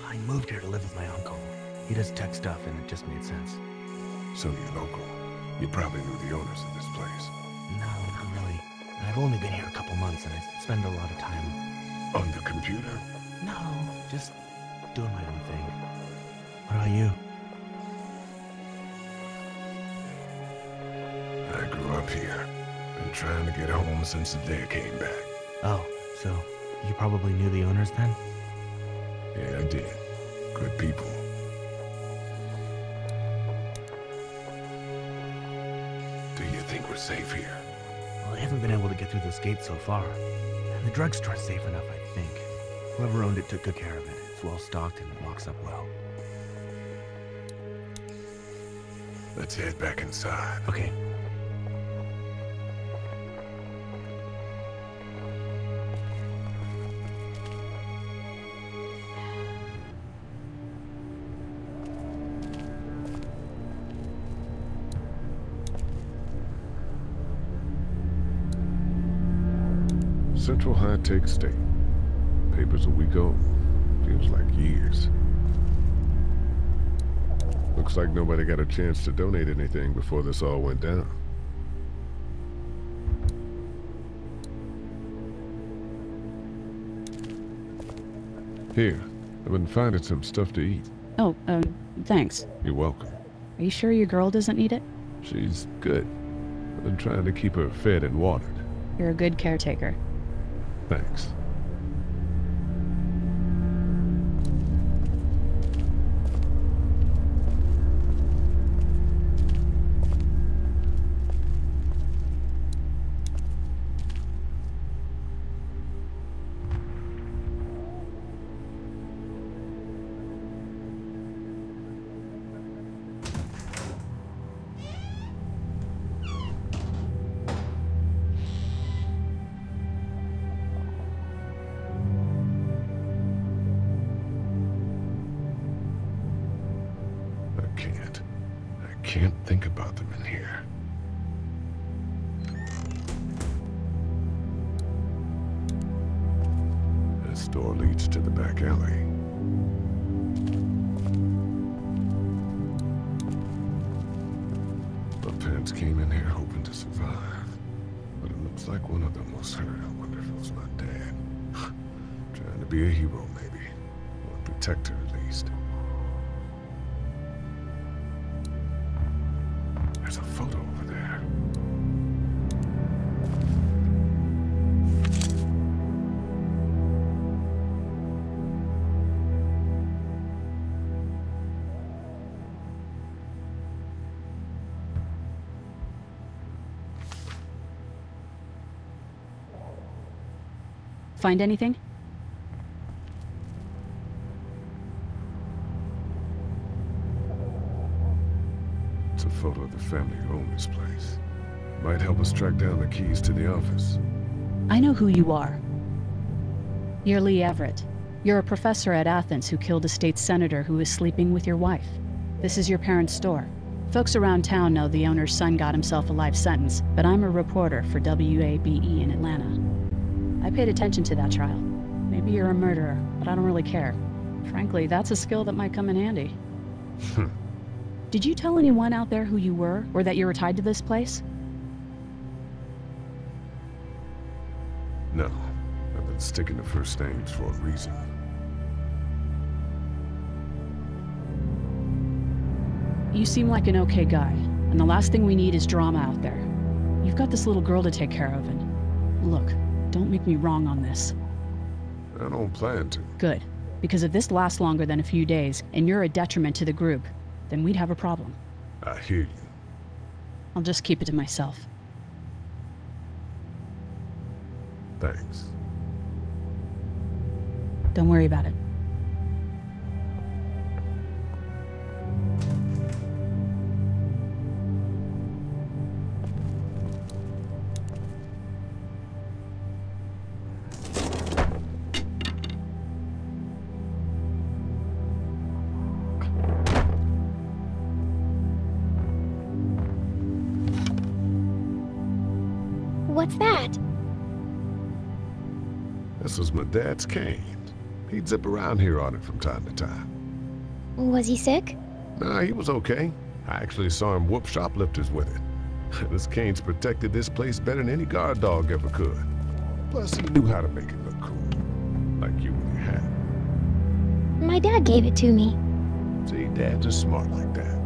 I moved here to live with my uncle. He does tech stuff, and it just made sense. So you're local. You probably knew the owners of this place. No, not really. I've only been here a couple months, and I spend a lot of time... On the computer? No, just... doing my own thing. What about you? I grew up here. Been trying to get home since the day I came back. Oh, so you probably knew the owners then? Yeah, I did. Good people. Do you think we're safe here? Well, I haven't been able to get through this gate so far. And the drugstore's safe enough, I think. Whoever owned it took good care of it. It's well-stocked and it locks up well. Let's head back inside. Okay. Central High-Tech State. Papers a week old. Feels like years. Looks like nobody got a chance to donate anything before this all went down. Here, I've been finding some stuff to eat. Oh, um, thanks. You're welcome. Are you sure your girl doesn't need it? She's good. I've been trying to keep her fed and watered. You're a good caretaker. Thanks. Find anything? It's a photo of the family who owned this place. Might help us track down the keys to the office. I know who you are. You're Lee Everett. You're a professor at Athens who killed a state senator who was sleeping with your wife. This is your parents' store. Folks around town know the owner's son got himself a life sentence, but I'm a reporter for W A B E in Atlanta. I paid attention to that trial. Maybe you're a murderer, but I don't really care. Frankly, that's a skill that might come in handy. Did you tell anyone out there who you were, or that you were tied to this place? No. I've been sticking to first names for a reason. You seem like an okay guy, and the last thing we need is drama out there. You've got this little girl to take care of, and look. Don't make me wrong on this. I don't plan to. Good. Because if this lasts longer than a few days, and you're a detriment to the group, then we'd have a problem. I hear you. I'll just keep it to myself. Thanks. Don't worry about it. This was my dad's cane. He'd zip around here on it from time to time. Was he sick? Nah, he was okay. I actually saw him whoop shoplifters with it. This cane's protected this place better than any guard dog ever could. Plus, he knew how to make it look cool. Like you with your hat. My dad gave it to me. See, dads are smart like that.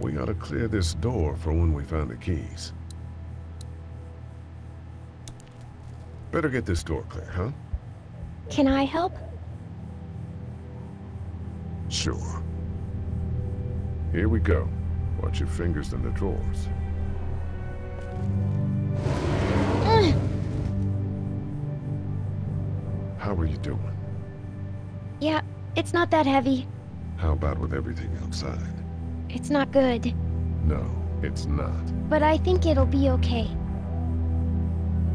We ought to clear this door for when we find the keys. Better get this door clear, huh? Can I help? Sure. Here we go. Watch your fingers in the drawers. Uh. How are you doing? Yeah, it's not that heavy. How about with everything outside? It's not good. No, it's not. But I think it'll be okay.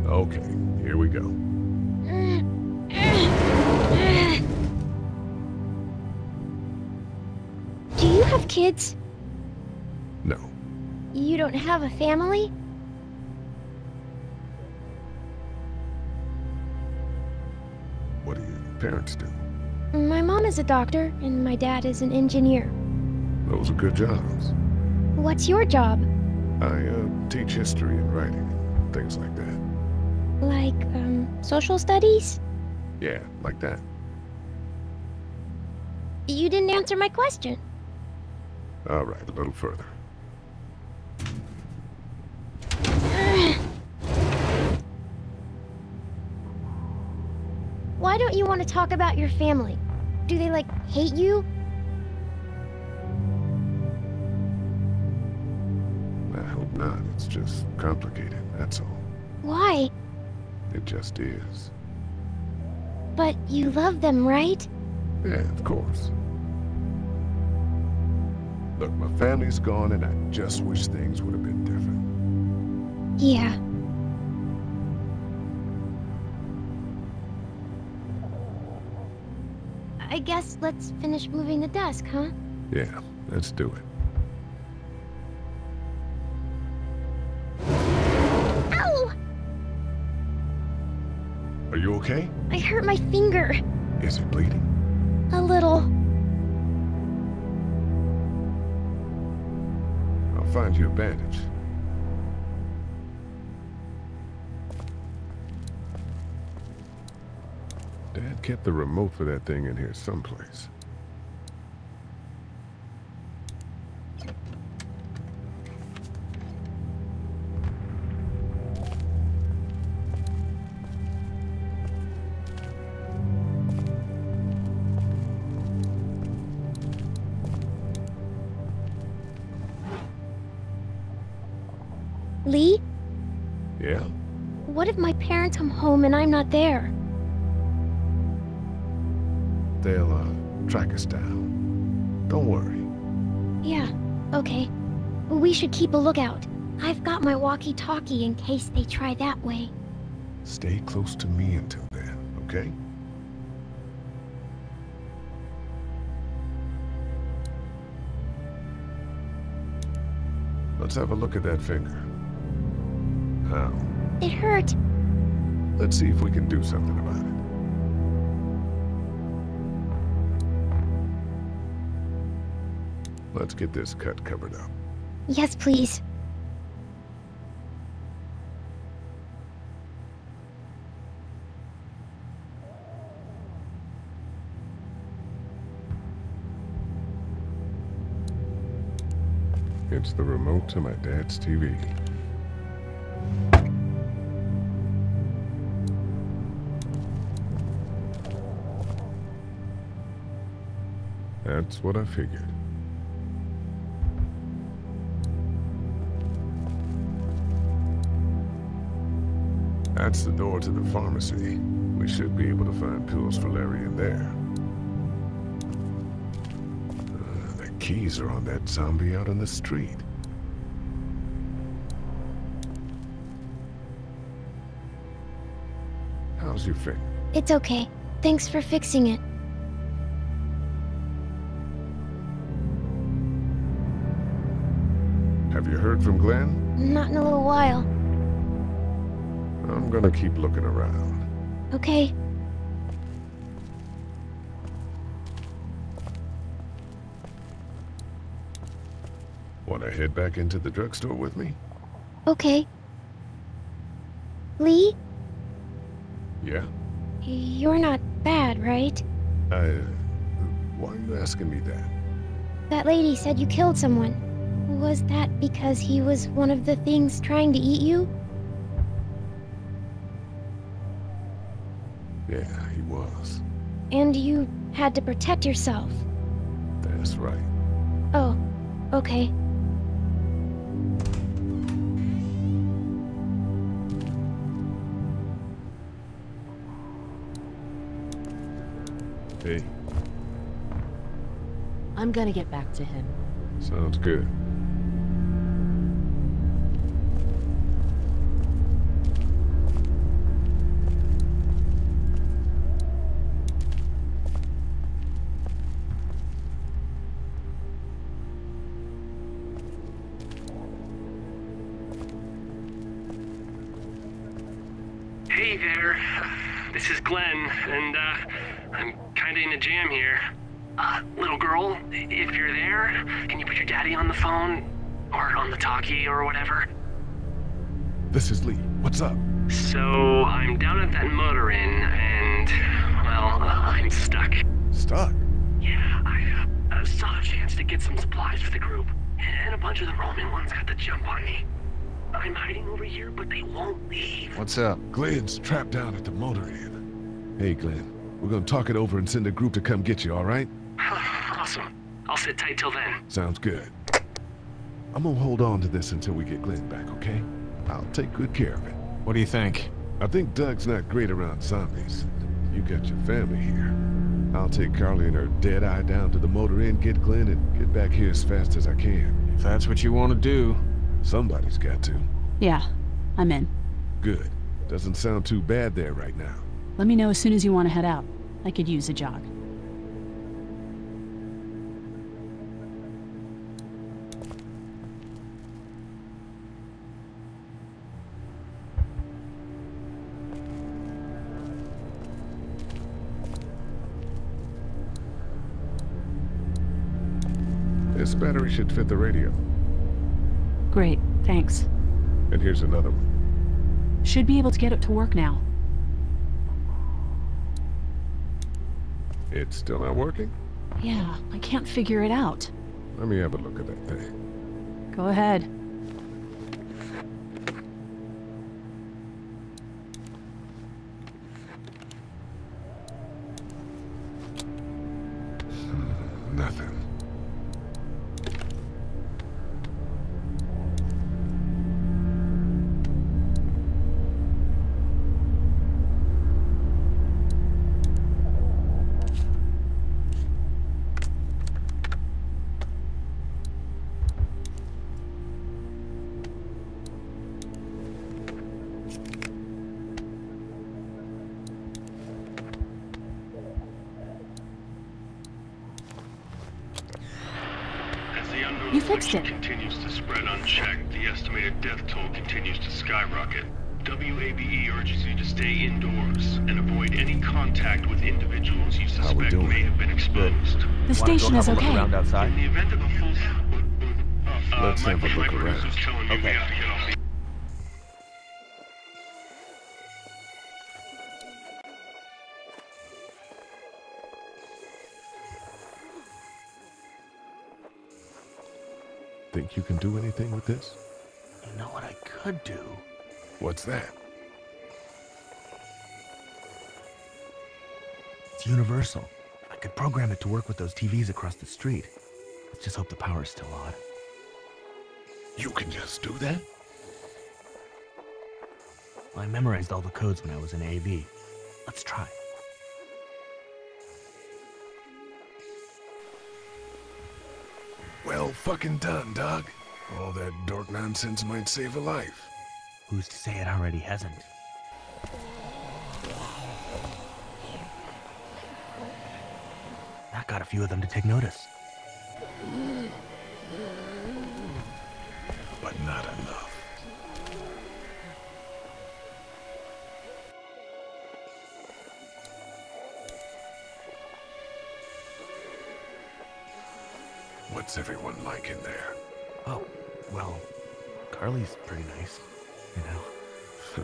Okay, here we go. Uh, uh, uh. Do you have kids? No. You don't have a family? What do your parents do? My mom is a doctor, and my dad is an engineer. Those are good jobs. What's your job? I, uh, teach history and writing. things like that. Like, um, social studies? Yeah, like that. You didn't answer my question. All right, a little further. Why don't you want to talk about your family? Do they, like, hate you? I hope not. It's just complicated, that's all. Why? It just is. But you love them, right? Yeah, of course. Look, my family's gone, and I just wish things would have been different. Yeah. I guess let's finish moving the desk, huh? Yeah, let's do it. Ow! Are you okay? I hurt my finger. Is it bleeding? A little. I'll find you a bandage. Dad kept the remote for that thing in here someplace. Lee? Yeah? What if my parents come home and I'm not there? They'll, uh, track us down. Don't worry. Yeah, okay. We should keep a lookout. I've got my walkie-talkie in case they try that way. Stay close to me until then, okay? Let's have a look at that finger. How? It hurt. Let's see if we can do something about it. Let's get this cut covered up. Yes, please. It's the remote to my dad's T V. That's what I figured. That's the door to the pharmacy. We should be able to find pills for Larry in there. Uh, the keys are on that zombie out on the street. How's your finger? It's okay. Thanks for fixing it. Have you heard from Glenn? Not in a little while. I'm gonna keep looking around. Okay. Wanna head back into the drugstore with me? Okay. Lee? Yeah? You're not bad, right? I... Why are you asking me that? That lady said you killed someone. Was that because he was one of the things trying to eat you? Yeah, he was. And you had to protect yourself. That's right. Oh, okay. Hey. I'm gonna get back to him. Sounds good. Or on the talkie or whatever. This is Lee. What's up? So, I'm down at that motor inn, and, well, I'm stuck. Stuck? Yeah, I uh, saw a chance to get some supplies for the group, and a bunch of the Roman ones got the jump on me. I'm hiding over here, but they won't leave. What's up? Glenn's trapped out at the motor inn. Hey, Glenn, we're gonna talk it over and send a group to come get you, all right? Awesome. I'll sit tight till then. Sounds good. I'm gonna hold on to this until we get Glenn back, okay? I'll take good care of it. What do you think? I think Doug's not great around zombies. You got your family here. I'll take Carley and her dead eye down to the motor inn, get Glenn, and get back here as fast as I can. If that's what you want to do. Somebody's got to. Yeah, I'm in. Good. Doesn't sound too bad there right now. Let me know as soon as you want to head out. I could use a jog. This battery should fit the radio. Great, thanks. And here's another one. Should be able to get it to work now. It's still not working? Yeah, I can't figure it out. Let me have a look at that thing. Go ahead. Nothing. It continues to spread unchecked. The estimated death toll continues to skyrocket. W A B E urges you to stay indoors and avoid any contact with individuals you suspect may have been exposed. The station is okay. In the event of a full... Uh, Let's have a look around. Okay. Think you can do anything with this? You know what I could do? What's that? It's universal. I could program it to work with those T Vs across the street. Let's just hope the power's still on. You can just do that? Well, I memorized all the codes when I was in A B. Let's try. Well fucking done, Doug. All that dork nonsense might save a life. Who's to say it already hasn't? That got a few of them to take notice. But not enough. What's everyone like in there? Oh, well, Carley's pretty nice, you know?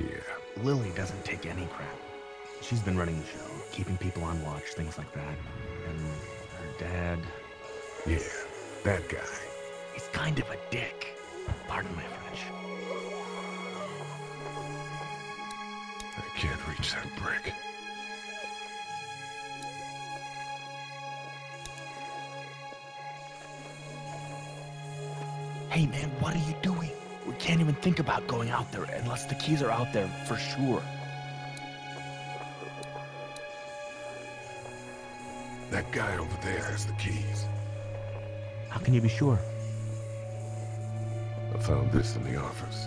Yeah. Lilly doesn't take any crap. She's been running the show, keeping people on watch, things like that. And her dad... Yeah, that guy. He's kind of a dick. Pardon my French. I can't reach that brick. Hey man, what are you doing? We can't even think about going out there unless the keys are out there for sure. That guy over there has the keys. How can you be sure? I found this in the office.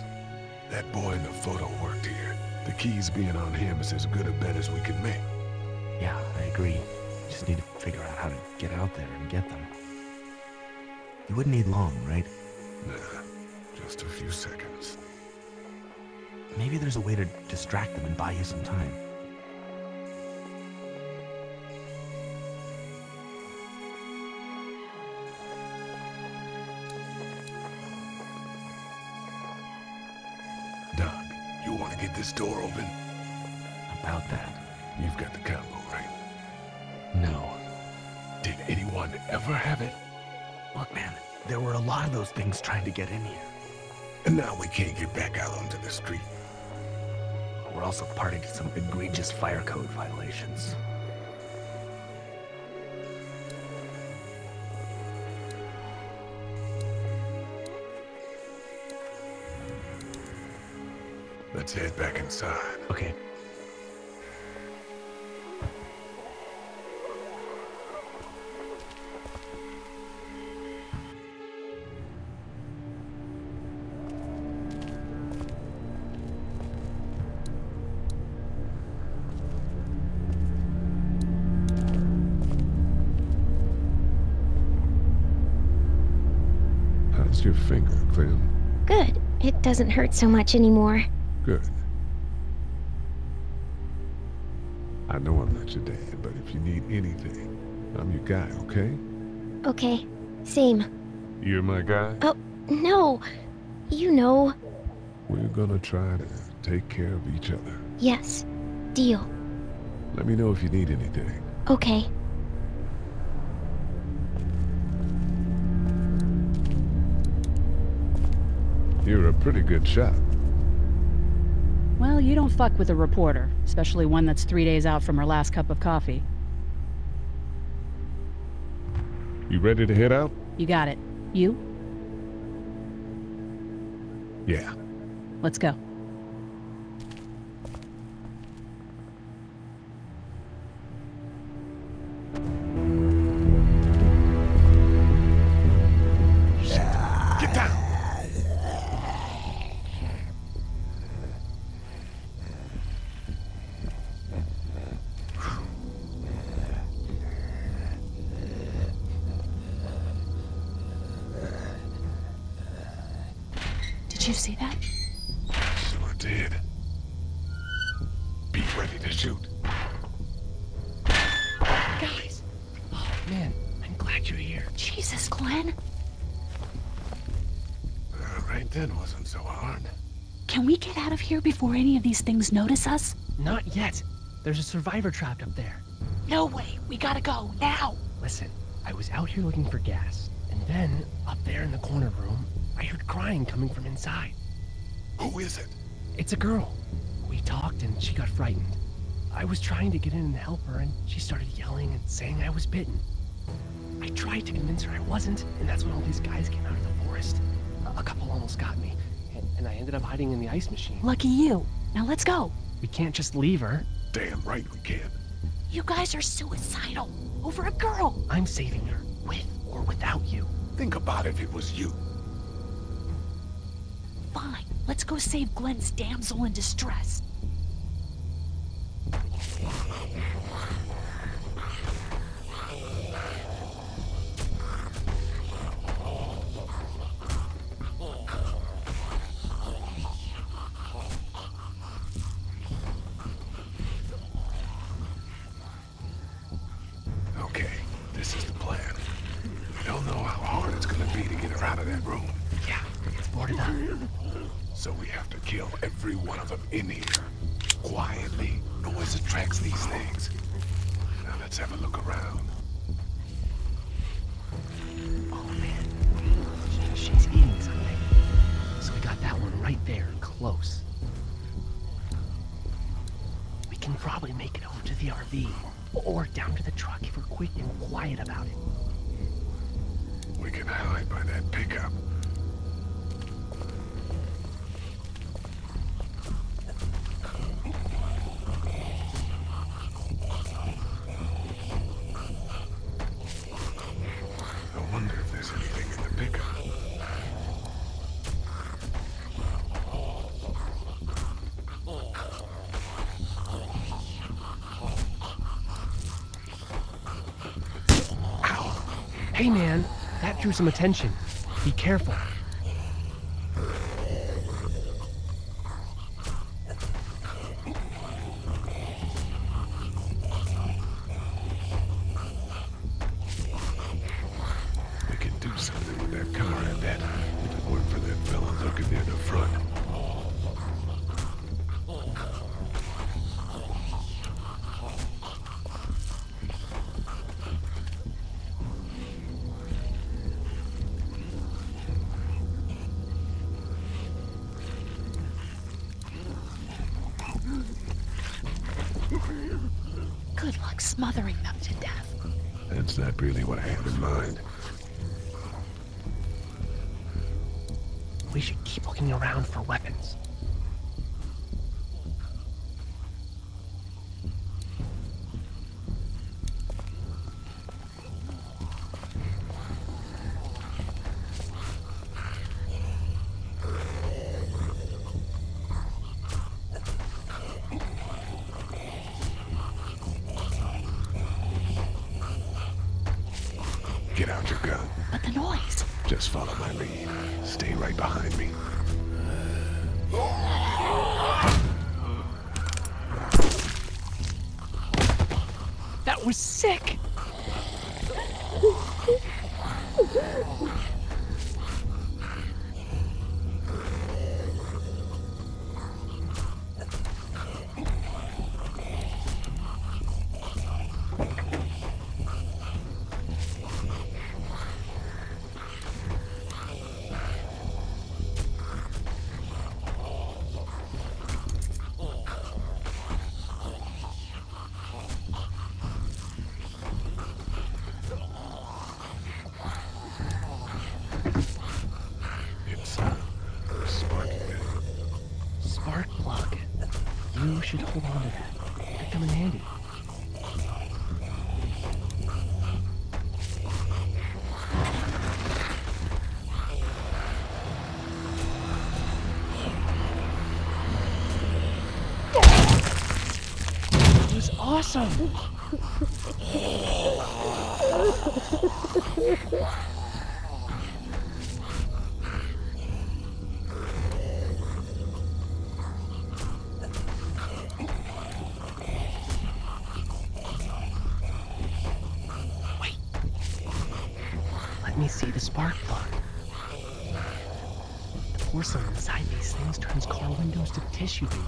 That boy in the photo worked here. The keys being on him is as good a bet as we can make. Yeah, I agree. Just need to figure out how to get out there and get them. You wouldn't need long, right? Nah, just a few seconds. Maybe there's a way to distract them and buy you some time. Doc, you want to get this door open? About that. You've got the combo, right? No. Did anyone ever have it? Look, man, there were a lot of those things trying to get in here. And now we can't get back out onto the street. We're also party to some egregious fire code violations. Let's head back inside. Okay. How's your finger, Clem? Good. It doesn't hurt so much anymore. Good. I know I'm not your dad, but if you need anything, I'm your guy, okay? Okay. Same. You're my guy? Oh, no. You know. We're gonna try to take care of each other. Yes. Deal. Let me know if you need anything. Okay. You're a pretty good shot. Well, you don't fuck with a reporter, especially one that's three days out from her last cup of coffee. You ready to head out? You got it. You? Yeah. Let's go. Did you see that? Sure did. Be ready to shoot. Guys! Oh, man. I'm glad you're here. Jesus, Glenn. All right, that wasn't so hard. Can we get out of here before any of these things notice us? Not yet. There's a survivor trapped up there. No way. We gotta go. Now! Listen, I was out here looking for gas. And then, up there in the corner room, I heard crying coming from inside. Who is it? It's a girl. We talked and she got frightened. I was trying to get in and help her and she started yelling and saying I was bitten. I tried to convince her I wasn't, and that's when all these guys came out of the forest. A, a couple almost got me, and, and I ended up hiding in the ice machine. Lucky you. Now let's go. We can't just leave her. Damn right we can. You guys are suicidal. Over a girl. I'm saving her. With or without you. Think about if it was you. Fine. Let's go save Glenn's damsel in distress. Okay, this is the plan. I don't know how hard it's gonna be to get her out of that room. Yeah, it's boarded up. So we have to kill every one of them in here. Quietly. Noise attracts these things. Now let's have a look around. Oh man. She's eating something. So we got that one right there, close. We can probably make it over to the R V. Or down to the truck if we're quick and quiet about it. We can hide by that pickup. Hey man, that drew some attention. Be careful. We can do something with that car and that if it weren't for that fella lurking near the front. Good luck smothering them to death. That's not really what I have in mind. We should keep looking around for weapons. Get out your gun. But the noise. Just follow my lead. Stay right behind me. That was sick. Awesome. Wait. Let me see the spark plug. The porcelain inside these things turns car windows to tissue paper.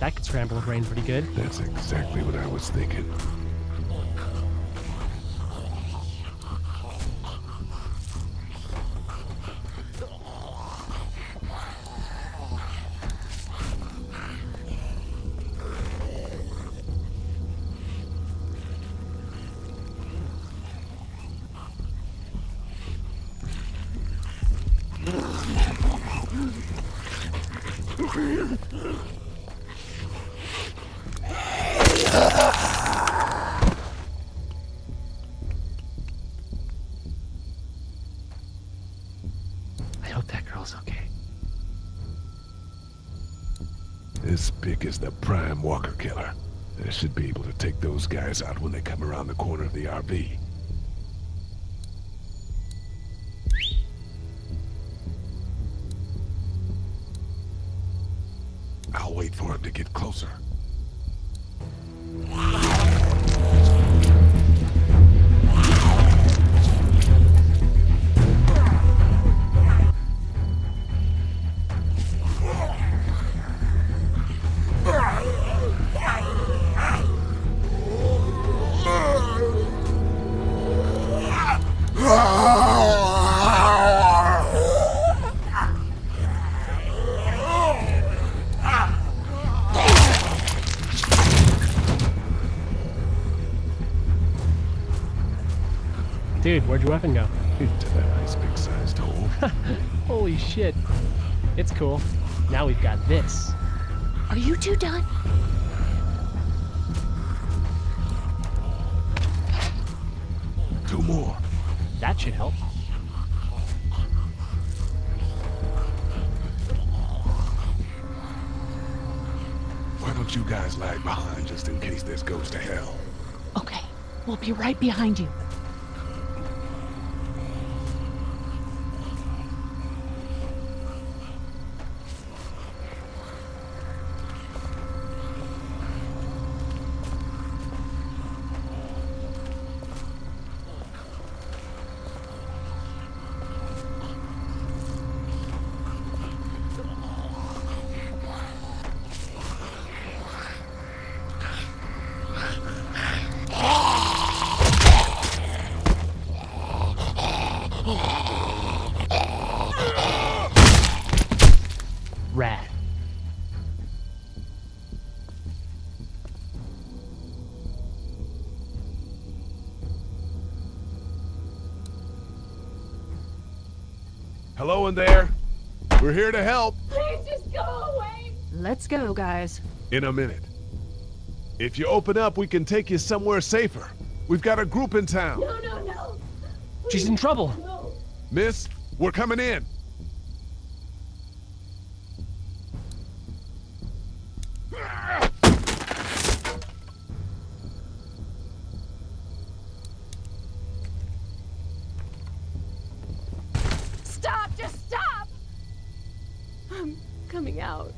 That could scramble a brain pretty good. That's exactly what I was thinking. Is the prime walker killer. I should be able to take those guys out when they come around the corner of the R V. I'll wait for him to get closer. Dude, where'd your weapon go? Into that nice big-sized hole. Holy shit. It's cool. Now we've got this. Are you two done? Two more. That should help. Why don't you guys lag behind just in case this goes to hell? Okay, we'll be right behind you. Hello in there. We're here to help. Please just go away. Let's go, guys. In a minute. If you open up, we can take you somewhere safer. We've got a group in town. No, no, no. Please. She's in trouble. No. Miss, we're coming in. Stop! Just stop! I'm coming out.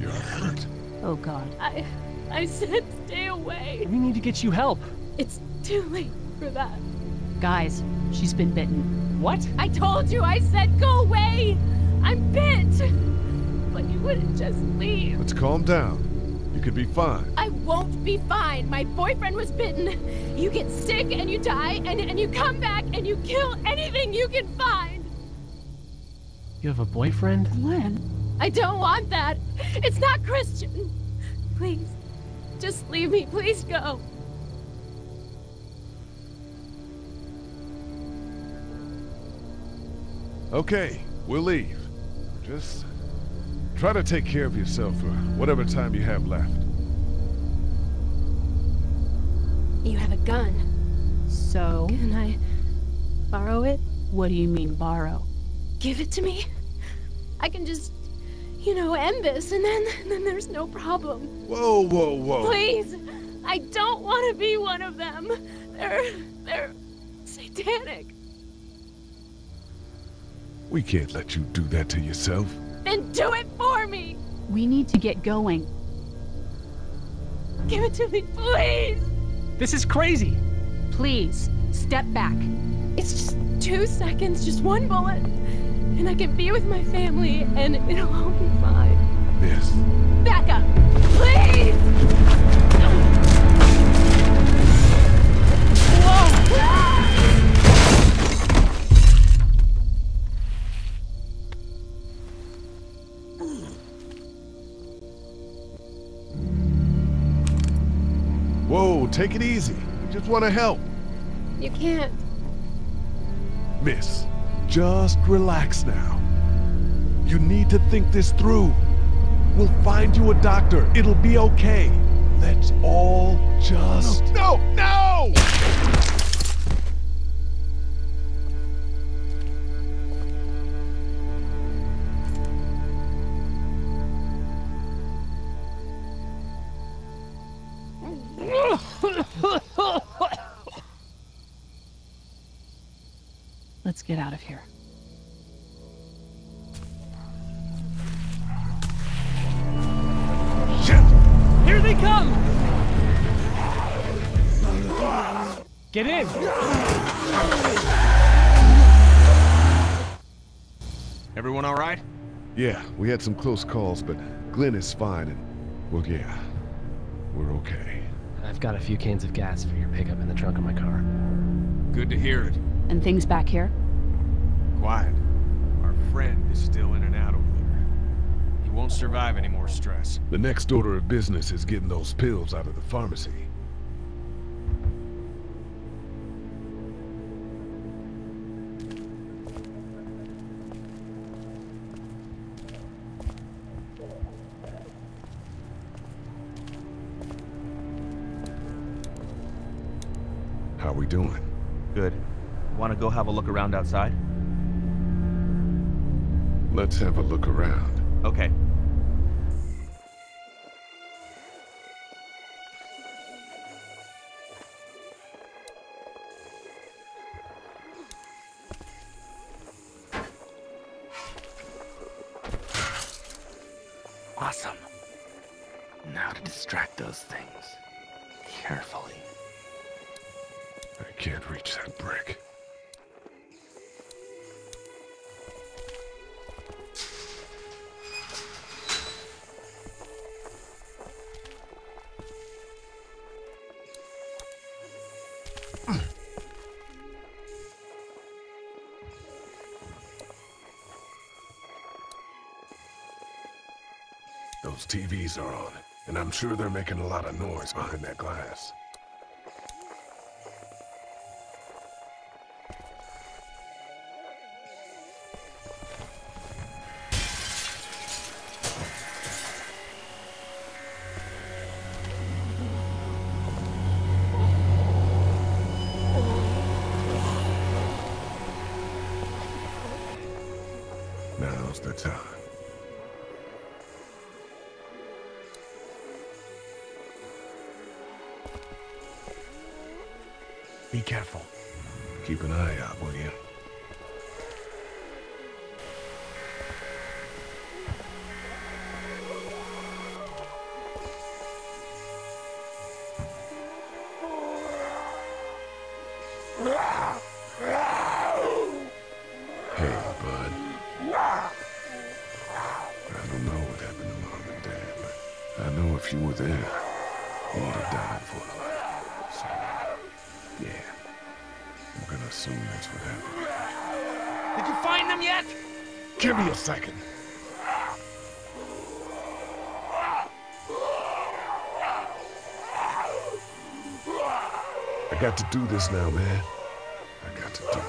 You're hurt. Oh, God. I... I said stay away. We need to get you help. It's too late for that. Guys, she's been bitten. What? I told you! I said go away! I'm bit! But you wouldn't just leave. Let's calm down. You could be fine. I won't be fine. My boyfriend was bitten. You get sick and you die and, and you come back and you kill anything you can find. You have a boyfriend? Glenn. I don't want that. It's not Christian. Please, just leave me. Please go. Okay, we'll leave. Just try to take care of yourself for whatever time you have left. You have a gun. So? Can I borrow it? What do you mean, borrow? Give it to me. I can just... you know, end this, and then, and then there's no problem. Whoa, whoa, whoa. Please, I don't want to be one of them. They're, they're satanic. We can't let you do that to yourself. Then do it for me. We need to get going. Give it to me, please. This is crazy. Please, step back. It's just two seconds, just one bullet. And I can be with my family, and it'll all be fine. Yes. Back up, please! Whoa! Whoa, take it easy. We just want to help. You can't. Miss. Just relax now. You need to think this through. We'll find you a doctor. It'll be okay. Let's all just... No! No! No! Let's get out of here. Shit! Here they come! Get in! Everyone all right? Yeah, we had some close calls, but Glenn is fine and... well, yeah, we're okay. I've got a few cans of gas for your pickup in the trunk of my car. Good to hear it. And things back here? Quiet. Our friend is still in and out over there. He won't survive any more stress. The next order of business is getting those pills out of the pharmacy. How we doing? Good. Want to go have a look around outside? Let's have a look around. Okay. Awesome. Now to distract those things. Carefully. I can't reach that brick. Those T Vs are on, and I'm sure they're making a lot of noise behind that glass. time. Be careful. Keep an eye out, will you? Second. I got to do this now, man. I got to do this.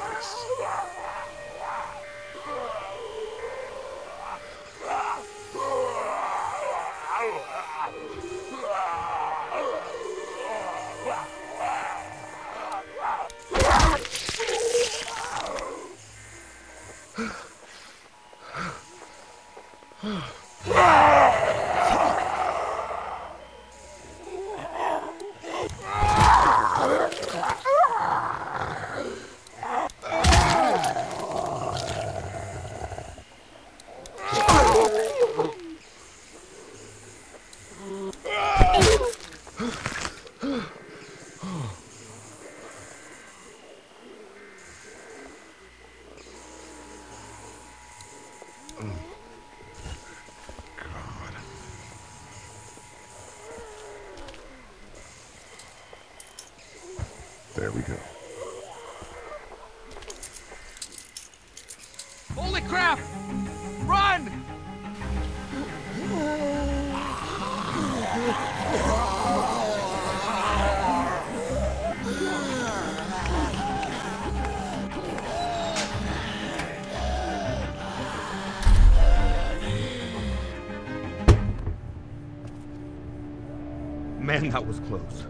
That was close.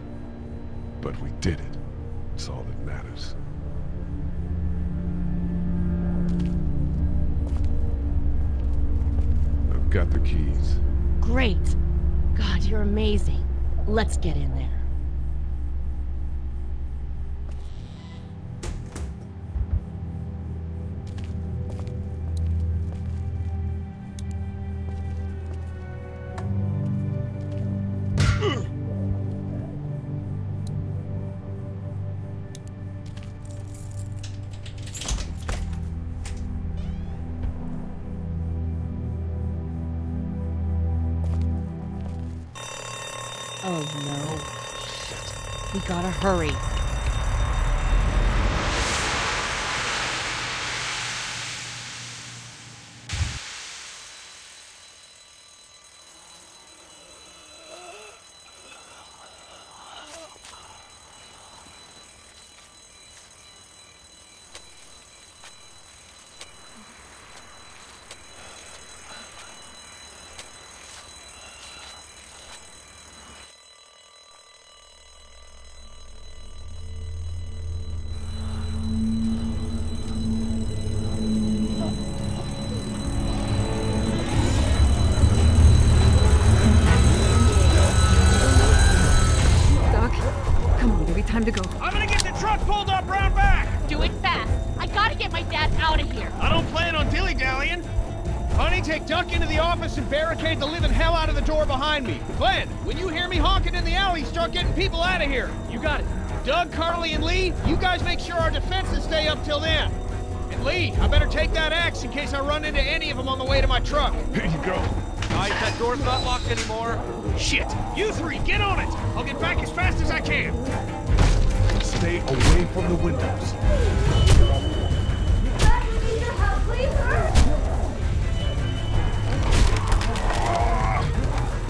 But we did it. It's all that matters. I've got the keys. Great. God, you're amazing. Let's get in there. Gotta hurry. To go. I'm gonna get the truck pulled up round back! Do it fast. I gotta get my dad out of here. I don't plan on dilly-dallying. Honey, take Duck into the office and barricade the living hell out of the door behind me. Glenn, when you hear me honking in the alley, start getting people out of here. You got it. Doug, Carley, and Lee, you guys make sure our defenses stay up till then. And Lee, I better take that axe in case I run into any of them on the way to my truck. Here you go. All right, that door's not locked anymore. Shit! You three, get on it! I'll get back as fast as I can. Stay away from the windows. Doug, you need your help, please, sir?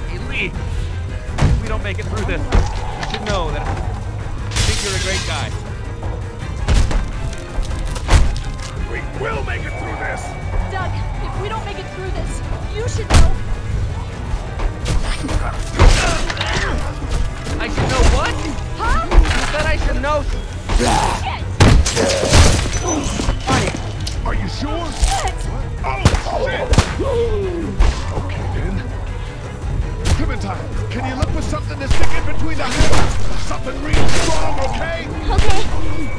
Hey, Lee. If we don't make it through this, you should know that I think you're a great guy. We will make it through this! Doug, if we don't make it through this, you should know... I should know what? Huh? That I should know. Shit! Honey, are you sure? Shit! Oh, shit! the hammer! Something real strong, okay? Okay.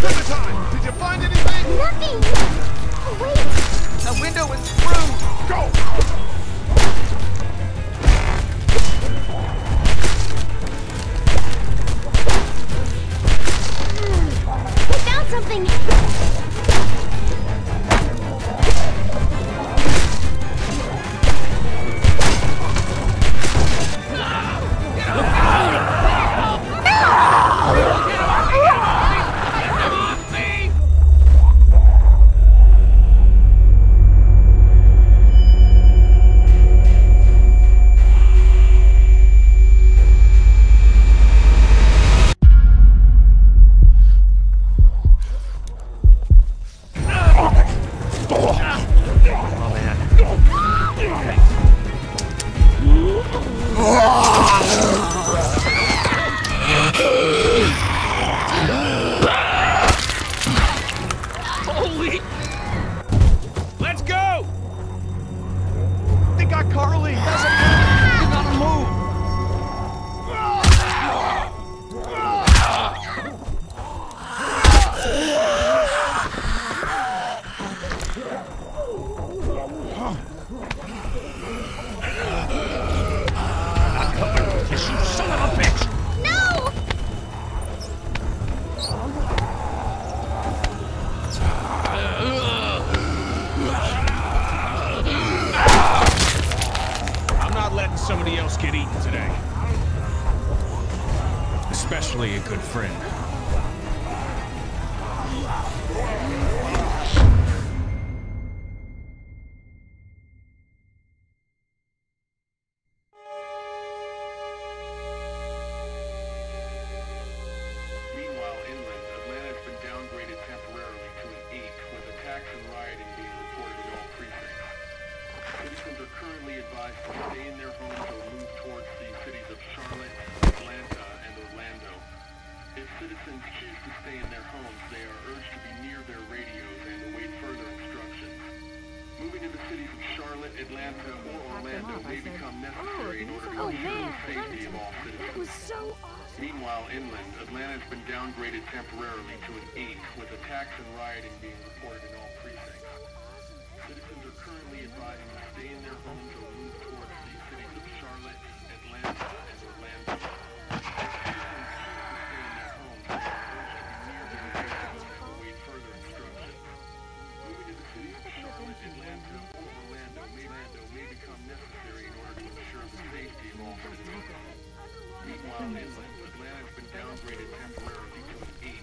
Clementine, did you find anything? Nothing! Wait! The window is through! Go! We found something!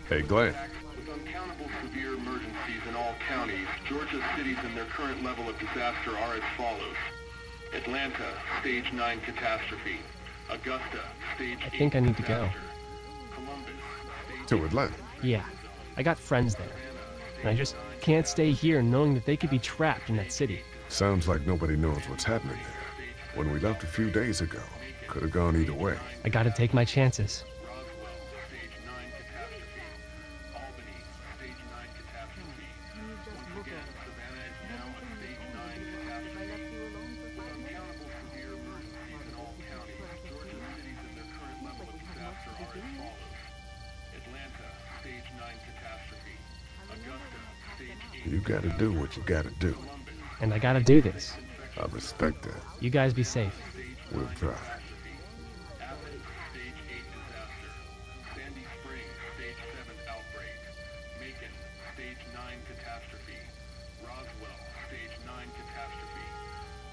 Hey, Glenn. With uncountable severe emergencies in all counties, Georgia's cities and their current level of disaster are as follows. Atlanta, stage nine catastrophe. Augusta, stage eight I think I need disaster. To go. Columbus, stage to Atlanta? Yeah. I got friends there. And I just can't stay here knowing that they could be trapped in that city. Sounds like nobody knows what's happening there. When we left a few days ago, could have gone either way. I gotta take my chances. Do what you gotta do. And I gotta do this. I respect that. You guys be safe. We'll try. Athens, stage eight disaster. Sandy Springs, stage seven outbreak. Macon, stage nine catastrophe. Roswell, stage nine catastrophe.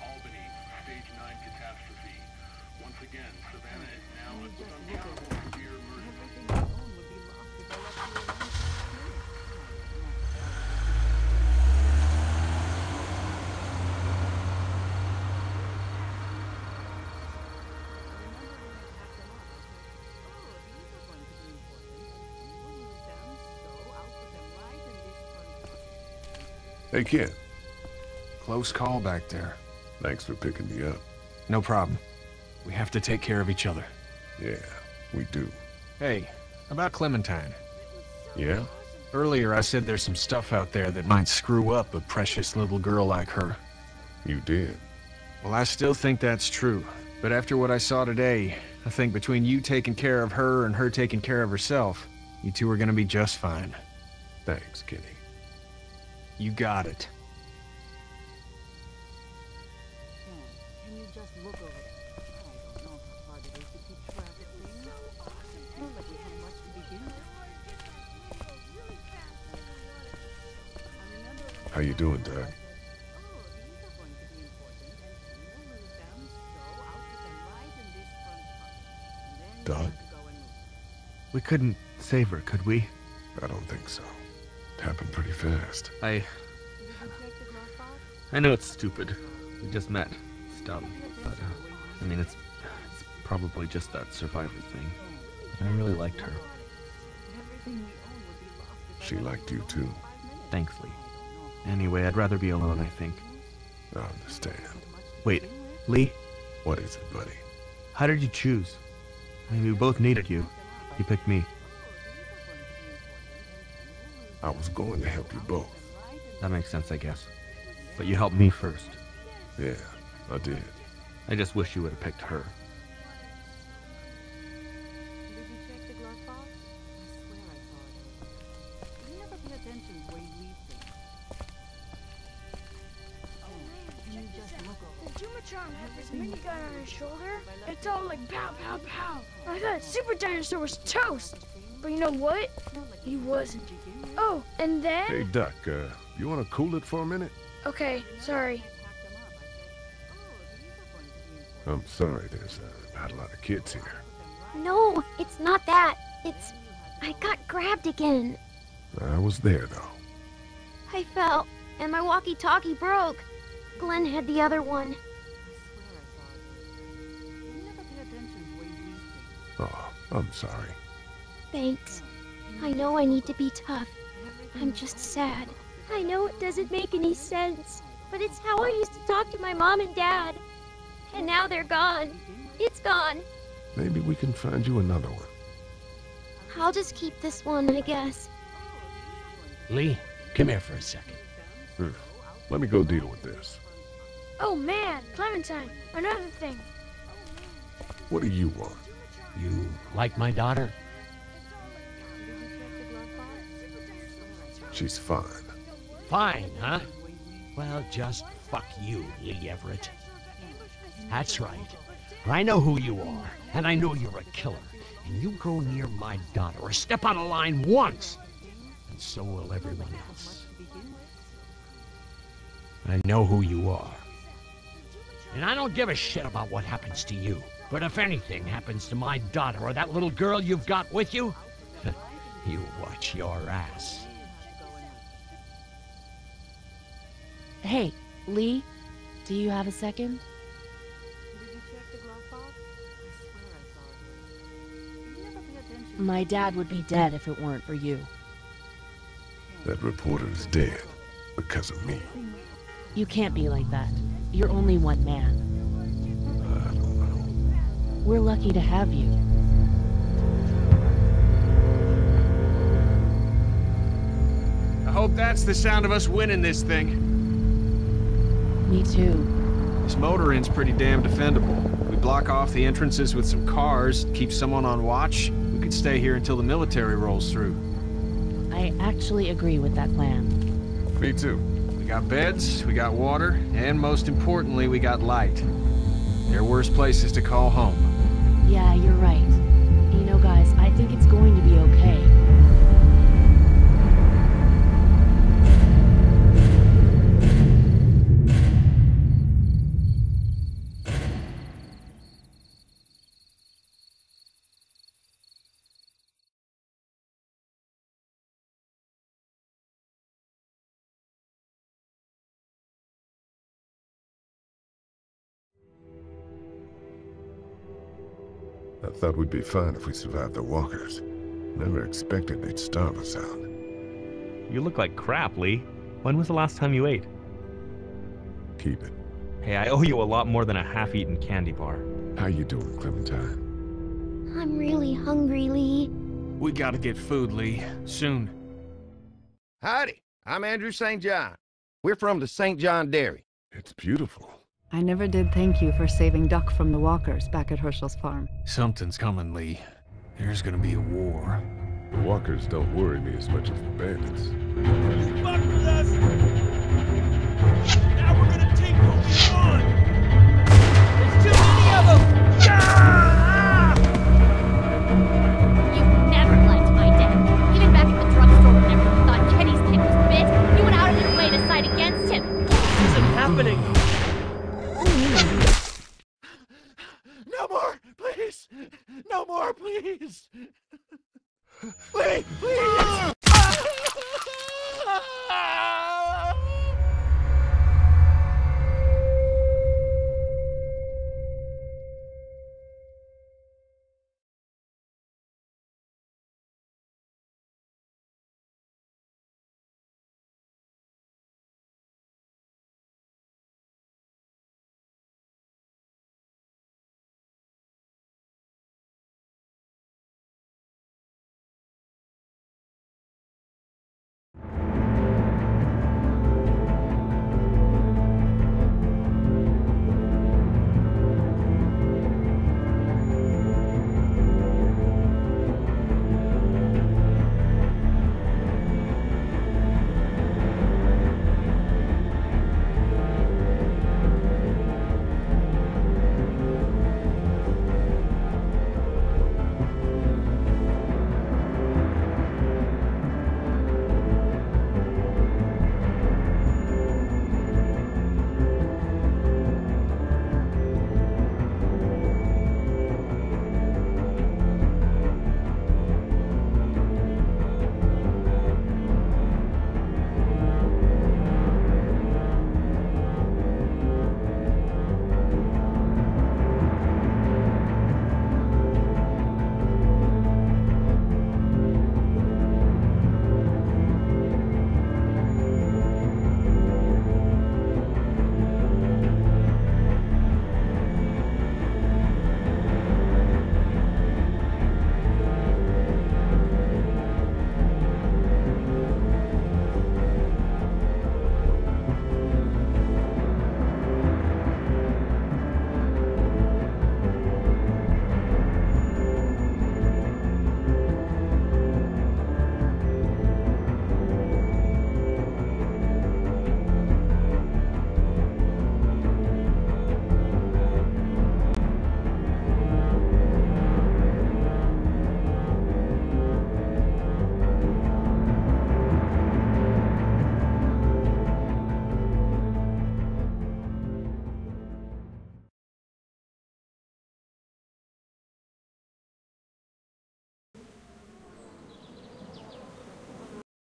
Albany, stage nine catastrophe. Once again, Savannah is now a uncountable severe emergency. Hey, kid. Close call back there. Thanks for picking me up. No problem. We have to take care of each other. Yeah, we do. Hey, about Clementine. Yeah? Earlier I said there's some stuff out there that might screw up a precious little girl like her. You did. Well, I still think that's true. But after what I saw today, I think between you taking care of her and her taking care of herself, you two are gonna be just fine. Thanks, Kenny. You got it. How you doing, Doug? Doug? We couldn't save her, could we? I don't think so. It happened pretty fast. I... I know it's stupid. We just met. It's dumb. But, uh, I mean, it's, it's probably just that survivor thing. But I really liked her. She liked you, too. Thanks, Lee. Anyway, I'd rather be alone, I think. I understand. Wait, Lee? What is it, buddy? How did you choose? I mean, we both needed you. You picked me. I was going to help you both. That makes sense, I guess. But you helped me first. Yeah, I did. I just wish you would have picked her. Dinosaur was toast, but you know what? He wasn't. Oh, and then. Hey, Duck. Uh, you want to cool it for a minute? Okay, sorry. I'm sorry. There's uh, not a lot of kids here. No, it's not that. It's I got grabbed again. I was there though. I fell, and my walkie-talkie broke. Glenn had the other one. Oh. I'm sorry. Thanks. I know I need to be tough. I'm just sad. I know it doesn't make any sense, but it's how I used to talk to my mom and dad. And now they're gone. It's gone. Maybe we can find you another one. I'll just keep this one, I guess. Lee, come here for a second. Hmm. Let me go deal with this. Oh man, Clementine, another thing. What do you want? You like my daughter? She's fine. Fine, huh? Well, just fuck you, Lee Everett. That's right. I know who you are, and I know you're a killer. And you go near my daughter or step out of line once, and so will everyone else. I know who you are. And I don't give a shit about what happens to you. But if anything happens to my daughter or that little girl you've got with you, you watch your ass. Hey, Lee, do you have a second? My dad would be dead if it weren't for you. That reporter is dead because of me. You can't be like that. You're only one man. We're lucky to have you. I hope that's the sound of us winning this thing. Me too. This motor inn's pretty damn defendable. We block off the entrances with some cars, keep someone on watch. We could stay here until the military rolls through. I actually agree with that plan. Me too. We got beds, we got water, and most importantly, we got light. There are worse places to call home. Yeah, you're right. You know, guys, I think it's going to be okay. I thought we'd be fine if we survived the walkers. Never expected they'd starve us out. You look like crap, Lee. When was the last time you ate? Keep it. Hey, I owe you a lot more than a half-eaten candy bar. How you doing, Clementine? I'm really hungry, Lee. We gotta get food, Lee. Soon. Howdy, I'm Andrew Saint John. We're from the Saint John Dairy. It's beautiful. I never did thank you for saving Duck from the walkers back at Hershel's farm. Something's coming, Lee. There's gonna be a war. The walkers don't worry me as much as the bandits. You fuck with us! Now we're gonna take what we want! There's too many of them! Yeah! You've never liked my dad. Even back at the drugstore when everyone thought Kenny's kid was bit, you went out of your way to side against him. This isn't happening! No more, please! No more, please!